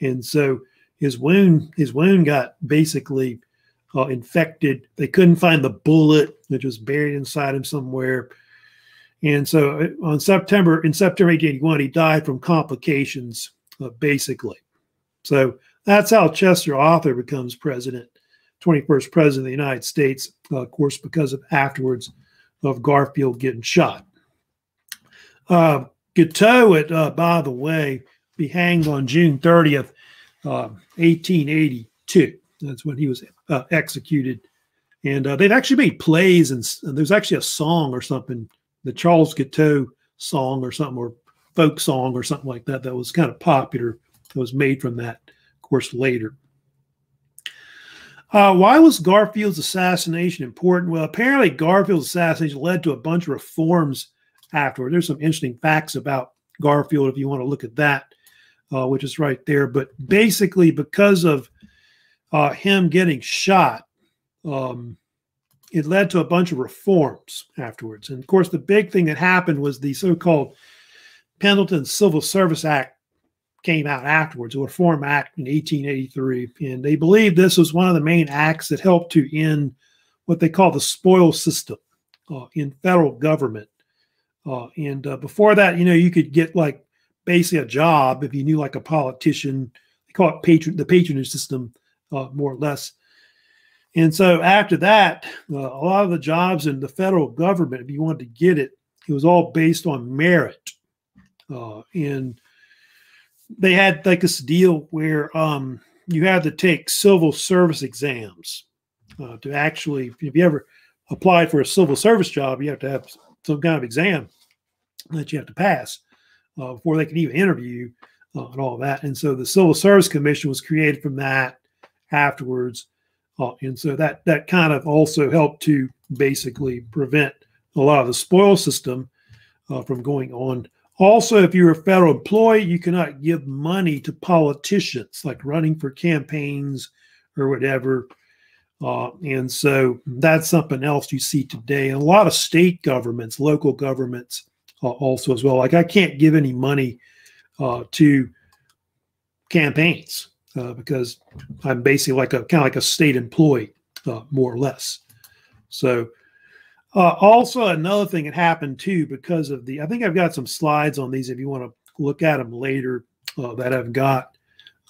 And so his wound got basically infected. They couldn't find the bullet, which was buried inside him somewhere. And so in September 1881, he died from complications, basically. So that's how Chester Arthur becomes president, 21st president of the United States, of course, because of afterwards of Garfield getting shot. Guiteau, by the way, be hanged on June 30th, 1882. That's when he was executed. And they've actually made plays, and there's actually a song or something, the Charles Guiteau song or something, or folk song or something like that, that was kind of popular, that was made from that, of course, later. Why was Garfield's assassination important? Well, apparently Garfield's assassination led to a bunch of reforms afterward. There's some interesting facts about Garfield if you want to look at that, which is right there. But basically, because of him getting shot, it led to a bunch of reforms afterwards. And of course, the big thing that happened was the so-called Pendleton Civil Service Act came out afterwards, a Reform Act in 1883. And they believed this was one of the main acts that helped to end what they call the spoils system in federal government. Before that, you know, you could get like basically a job if you knew like a politician. They call it the patronage system, more or less. And so after that, a lot of the jobs in the federal government, if you wanted to get it, it was all based on merit. And they had like this deal where you had to take civil service exams to actually, if you ever applied for a civil service job, you have to have some kind of exam that you have to pass before they can even interview you and all that. And so the Civil Service Commission was created from that afterwards. And so that kind of also helped to basically prevent a lot of the spoil system from going on. Also, if you're a federal employee, you cannot give money to politicians, like running for campaigns or whatever. And so that's something else you see today. And a lot of state governments, local governments also as well. Like, I can't give any money to campaigns because I'm basically like a kind of like a state employee, more or less. So also another thing that happened too, because of the, I think I've got some slides on these if you want to look at them later that I've got.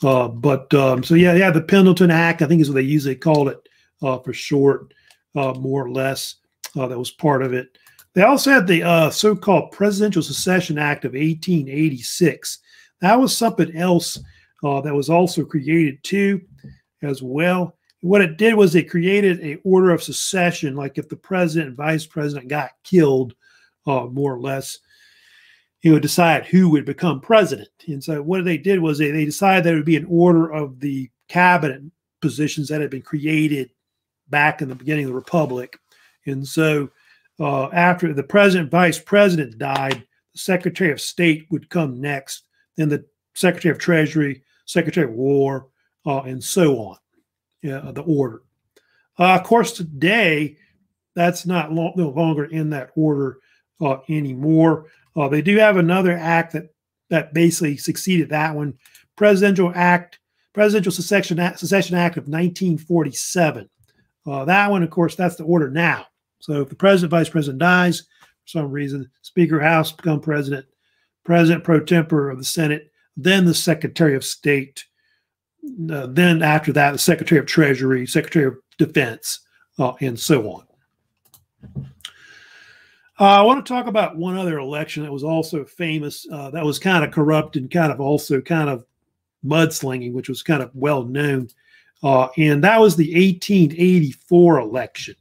So yeah, the Pendleton Act, I think is what they usually called it. For short, more or less, that was part of it. They also had the so-called Presidential Succession Act of 1886. That was something else that was also created too, as well. What it did was it created an order of succession, like if the president and vice president got killed, more or less, it would decide who would become president. And so what they did was they decided there would be an order of the cabinet positions that had been created back in the beginning of the Republic. And so after the president, vice president died, the secretary of state would come next, then the secretary of treasury, secretary of war, and so on, the order. Of course, today, that's not no longer in that order anymore. They do have another act that basically succeeded that one, Presidential Succession Act of 1947. That one, of course, that's the order now. So if the president, vice president dies for some reason, Speaker of the House become president, president pro tempore of the Senate, then the secretary of state, then after that, the secretary of treasury, secretary of defense, and so on. I want to talk about one other election that was also famous, that was kind of corrupt and kind of also kind of mudslinging, which was kind of well known. And that was the 1884 election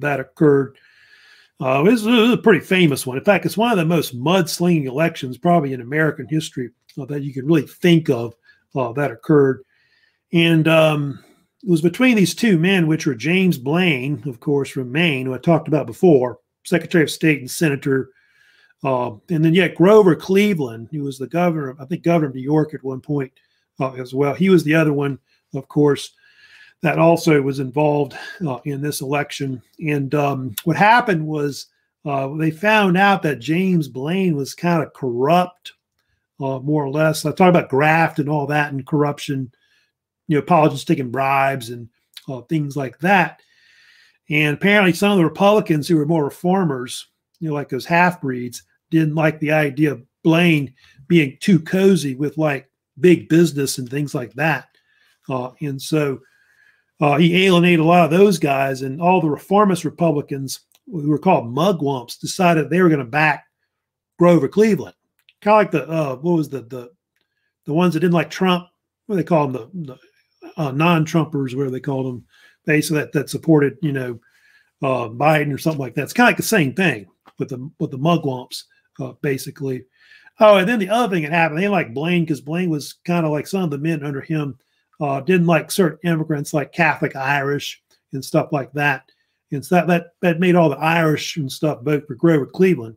that occurred. It was a pretty famous one. In fact, it's one of the most mudslinging elections probably in American history that you can really think of that occurred. And it was between these two men, which were James Blaine, of course, from Maine, who I talked about before, Secretary of State and Senator. And then, Grover Cleveland, who was the governor of, I think, governor of New York at one point as well. He was the other one, of course, that also was involved in this election. And what happened was they found out that James Blaine was kind of corrupt, more or less. I talked about graft and all that and corruption, politicians taking bribes and things like that. And apparently some of the Republicans who were more reformers, like those half-breeds, didn't like the idea of Blaine being too cozy with like big business and things like that. And so he alienated a lot of those guys, and all the reformist Republicans who were called Mugwumps decided they were going to back Grover Cleveland. Kind of like the, what was the ones that didn't like Trump, what do they call them? The non-Trumpers, whatever they called them, basically that supported, Biden or something like that. It's kind of like the same thing with the Mugwumps, basically. Oh, and then the other thing that happened, they didn't like Blaine because Blaine was kind of like some of the men under him didn't like certain immigrants like Catholic Irish and stuff like that. And so that made all the Irish and stuff vote for Grover Cleveland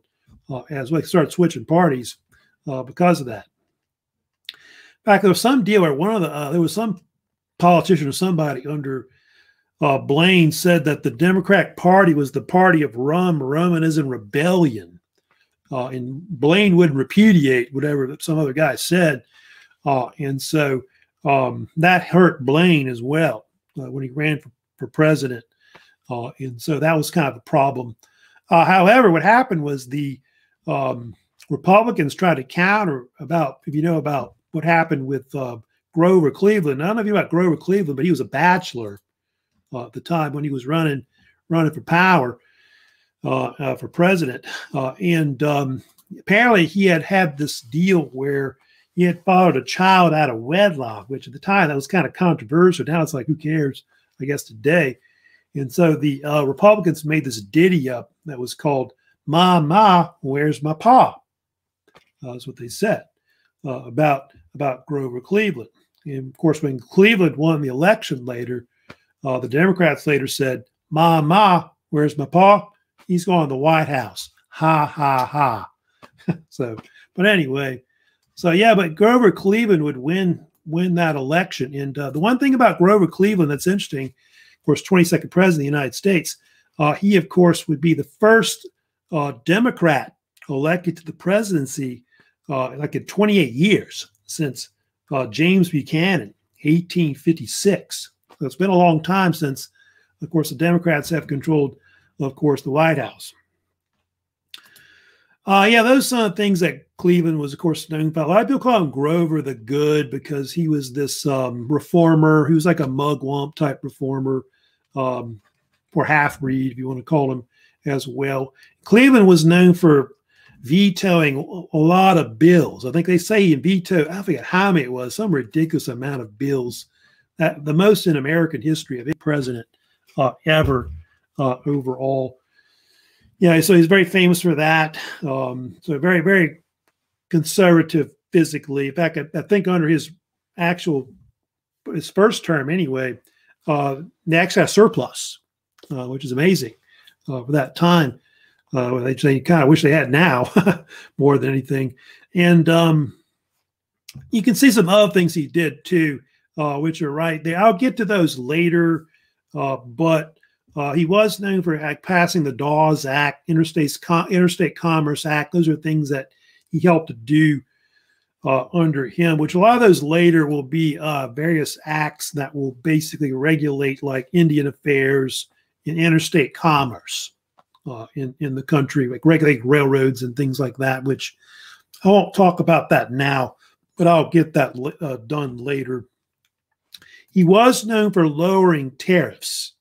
as we started switching parties because of that. In fact, there was some deal where there was some politician or somebody under Blaine said that the Democrat Party was the party of rum, Romanism, rebellion. And Blaine wouldn't repudiate whatever some other guy said. And so that hurt Blaine as well when he ran for president. And so that was kind of a problem. However, what happened was the Republicans tried to counter if you know about what happened with Grover Cleveland. I don't know if you know about Grover Cleveland, but he was a bachelor at the time when he was running for power for president. And apparently he had this deal where he had fathered a child out of wedlock, which at the time that was kind of controversial. Now it's like, who cares, I guess, today. And so the Republicans made this ditty up that was called, "Ma, Ma, Where's My Pa?" That's what they said about Grover Cleveland. And of course, when Cleveland won the election later, the Democrats later said, "Ma, Ma, where's my pa? He's going to the White House. Ha, ha, ha." But anyway, but Grover Cleveland would win that election. And the one thing about Grover Cleveland that's interesting, course, 22nd president of the United States, he, of course, would be the first Democrat elected to the presidency like in 28 years since James Buchanan, 1856. So it's been a long time since, of course, the Democrats have controlled, of course, the White House. Yeah, those are some of the things that Cleveland was, of course, known by. A lot of people call him Grover the Good because he was this reformer. He was like a mugwump type reformer, or half-breed, if you want to call him as well. Cleveland was known for vetoing a lot of bills. I think they say he vetoed, I forget how many it was, some ridiculous amount of bills, the most in American history of any president ever overall. Yeah, so he's very famous for that. So very, very conservative physically. In fact, I think under his actual, his first term anyway, they actually had a surplus, which is amazing for that time. They kind of wish they had now more than anything. And you can see some other things he did too, which are right there. I'll get to those later, but he was known for passing the Dawes Act, Interstate Commerce Act. Those are things that he helped to do under him, which a lot of those later will be various acts that will basically regulate like Indian affairs and interstate commerce in the country, like regulate railroads and things like that, which I won't talk about that now, but I'll get that done later. He was known for lowering tariffs.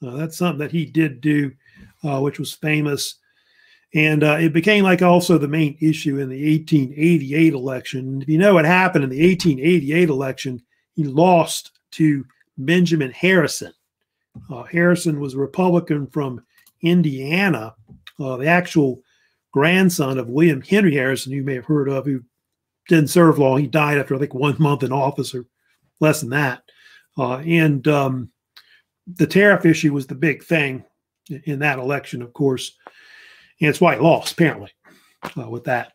That's something that he did do, which was famous. And it became like also the main issue in the 1888 election. If you know what happened in the 1888 election, he lost to Benjamin Harrison. Harrison was a Republican from Indiana, the actual grandson of William Henry Harrison, who you may have heard of, who didn't serve long. He died after, I think, 1 month in office or less than that. The tariff issue was the big thing in that election, of course. And it's why he lost, apparently, with that.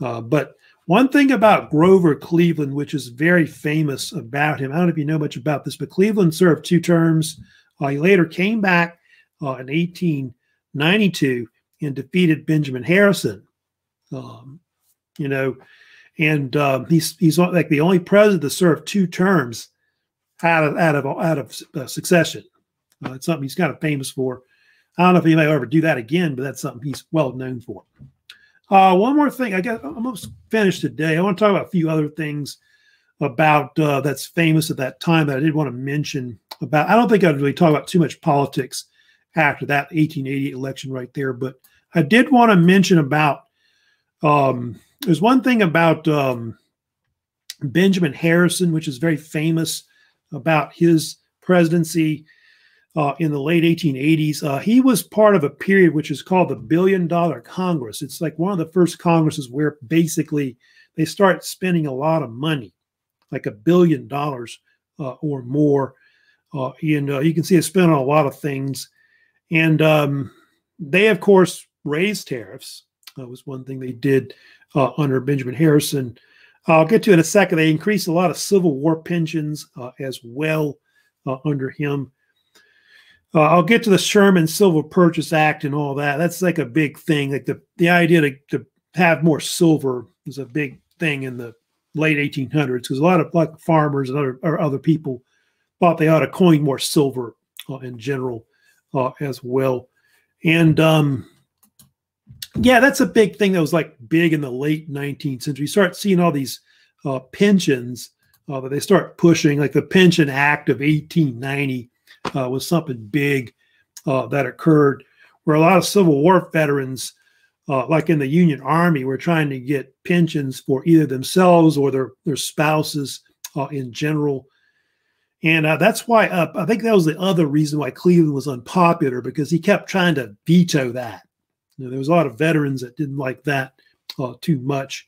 But one thing about Grover Cleveland, which is very famous about him, I don't know if you know much about this, but Cleveland served 2 terms. He later came back in 1892 and defeated Benjamin Harrison. You know, and he's like the only president to serve 2 terms out of succession. It's something he's kind of famous for. I don't know if he may ever do that again, but that's something he's well known for. One more thing, I guess I'm almost finished today. I want to talk about a few other things about that's famous at that time that I did want to mention about. I don't think I'd really talk about too much politics after that 1888 election right there, but I did want to mention about there's one thing about Benjamin Harrison, which is very famous about his presidency in the late 1880s. He was part of a period which is called the Billion-Dollar Congress. It's like one of the first Congresses where basically they start spending a lot of money, like $1 billion or more. And you can see it's spent on a lot of things. And they, of course, raised tariffs. That was one thing they did under Benjamin Harrison. I'll get to in a second. They increased a lot of Civil War pensions as well under him. I'll get to the Sherman Silver Purchase Act and all that. That's like a big thing. Like the idea to have more silver was a big thing in the late 1800s because a lot of like farmers and other people thought they ought to coin more silver in general as well. And yeah, that's a big thing that was like big in the late 19th century. You start seeing all these pensions that they start pushing, like the Pension Act of 1890 was something big that occurred where a lot of Civil War veterans, like in the Union Army, were trying to get pensions for either themselves or their spouses in general. And that's why I think that was the other reason why Cleveland was unpopular, because he kept trying to veto that. You know, there was a lot of veterans that didn't like that too much.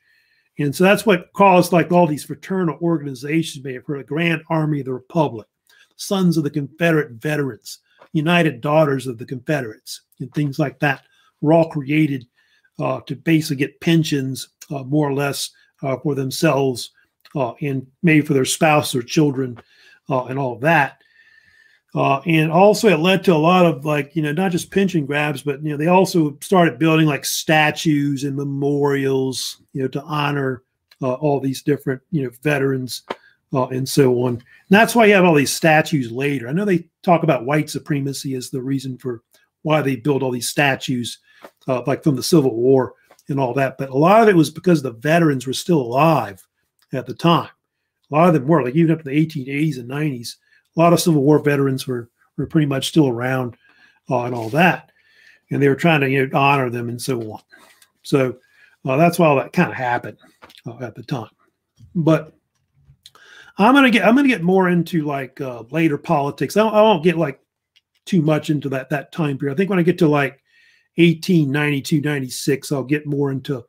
And so that's what caused like all these fraternal organizations, may have heard of the Grand Army of the Republic, Sons of the Confederate Veterans, United Daughters of the Confederates, and things like that were all created to basically get pensions more or less for themselves and maybe for their spouse or children and all that. And also it led to a lot of, like, not just pinch and grabs, but, they also started building like statues and memorials, to honor all these different, veterans and so on. And that's why you have all these statues later. I know they talk about white supremacy as the reason for why they built all these statues, like from the Civil War and all that. But a lot of it was because the veterans were still alive at the time. A lot of them were, like, even up to the 1880s and 90s. A lot of Civil War veterans were pretty much still around and all that. And they were trying to honor them and so on. So that's why all that kind of happened at the time. But I'm gonna get more into like later politics. I won't get like too much into that time period. I think when I get to like 1892, 96, I'll get more into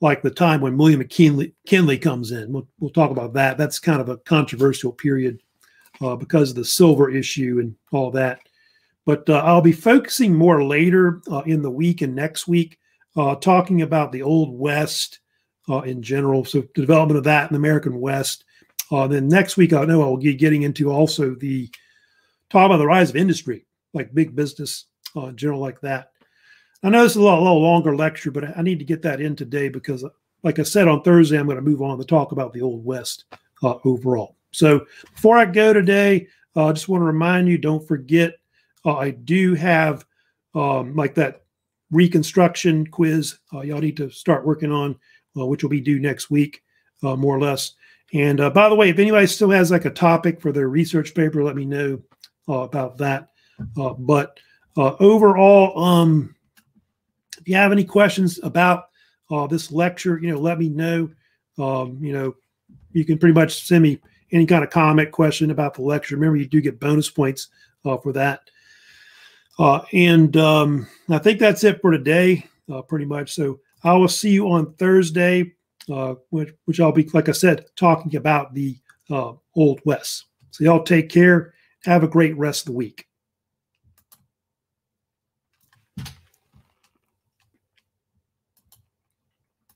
like the time when William McKinley comes in. We'll talk about that. That's kind of a controversial period because of the silver issue and all that. But I'll be focusing more later in the week and next week, talking about the Old West in general. So development of that in the American West. Then next week, I know I'll be getting into also the talk about the rise of industry, like big business in general like that. I know this is a little longer lecture, but I need to get that in today because, like I said, on Thursday, I'm going to move on to talk about the Old West overall. So before I go today, I just want to remind you, don't forget, I do have like that reconstruction quiz y'all need to start working on, which will be due next week, more or less. And by the way, if anybody still has like a topic for their research paper, let me know about that. But overall, if you have any questions about this lecture, let me know. You can pretty much send me any kind of comment, question about the lecture. Remember, you do get bonus points for that. And I think that's it for today, pretty much. So I will see you on Thursday, which I'll be, like I said, talking about the Old West. So y'all take care. Have a great rest of the week.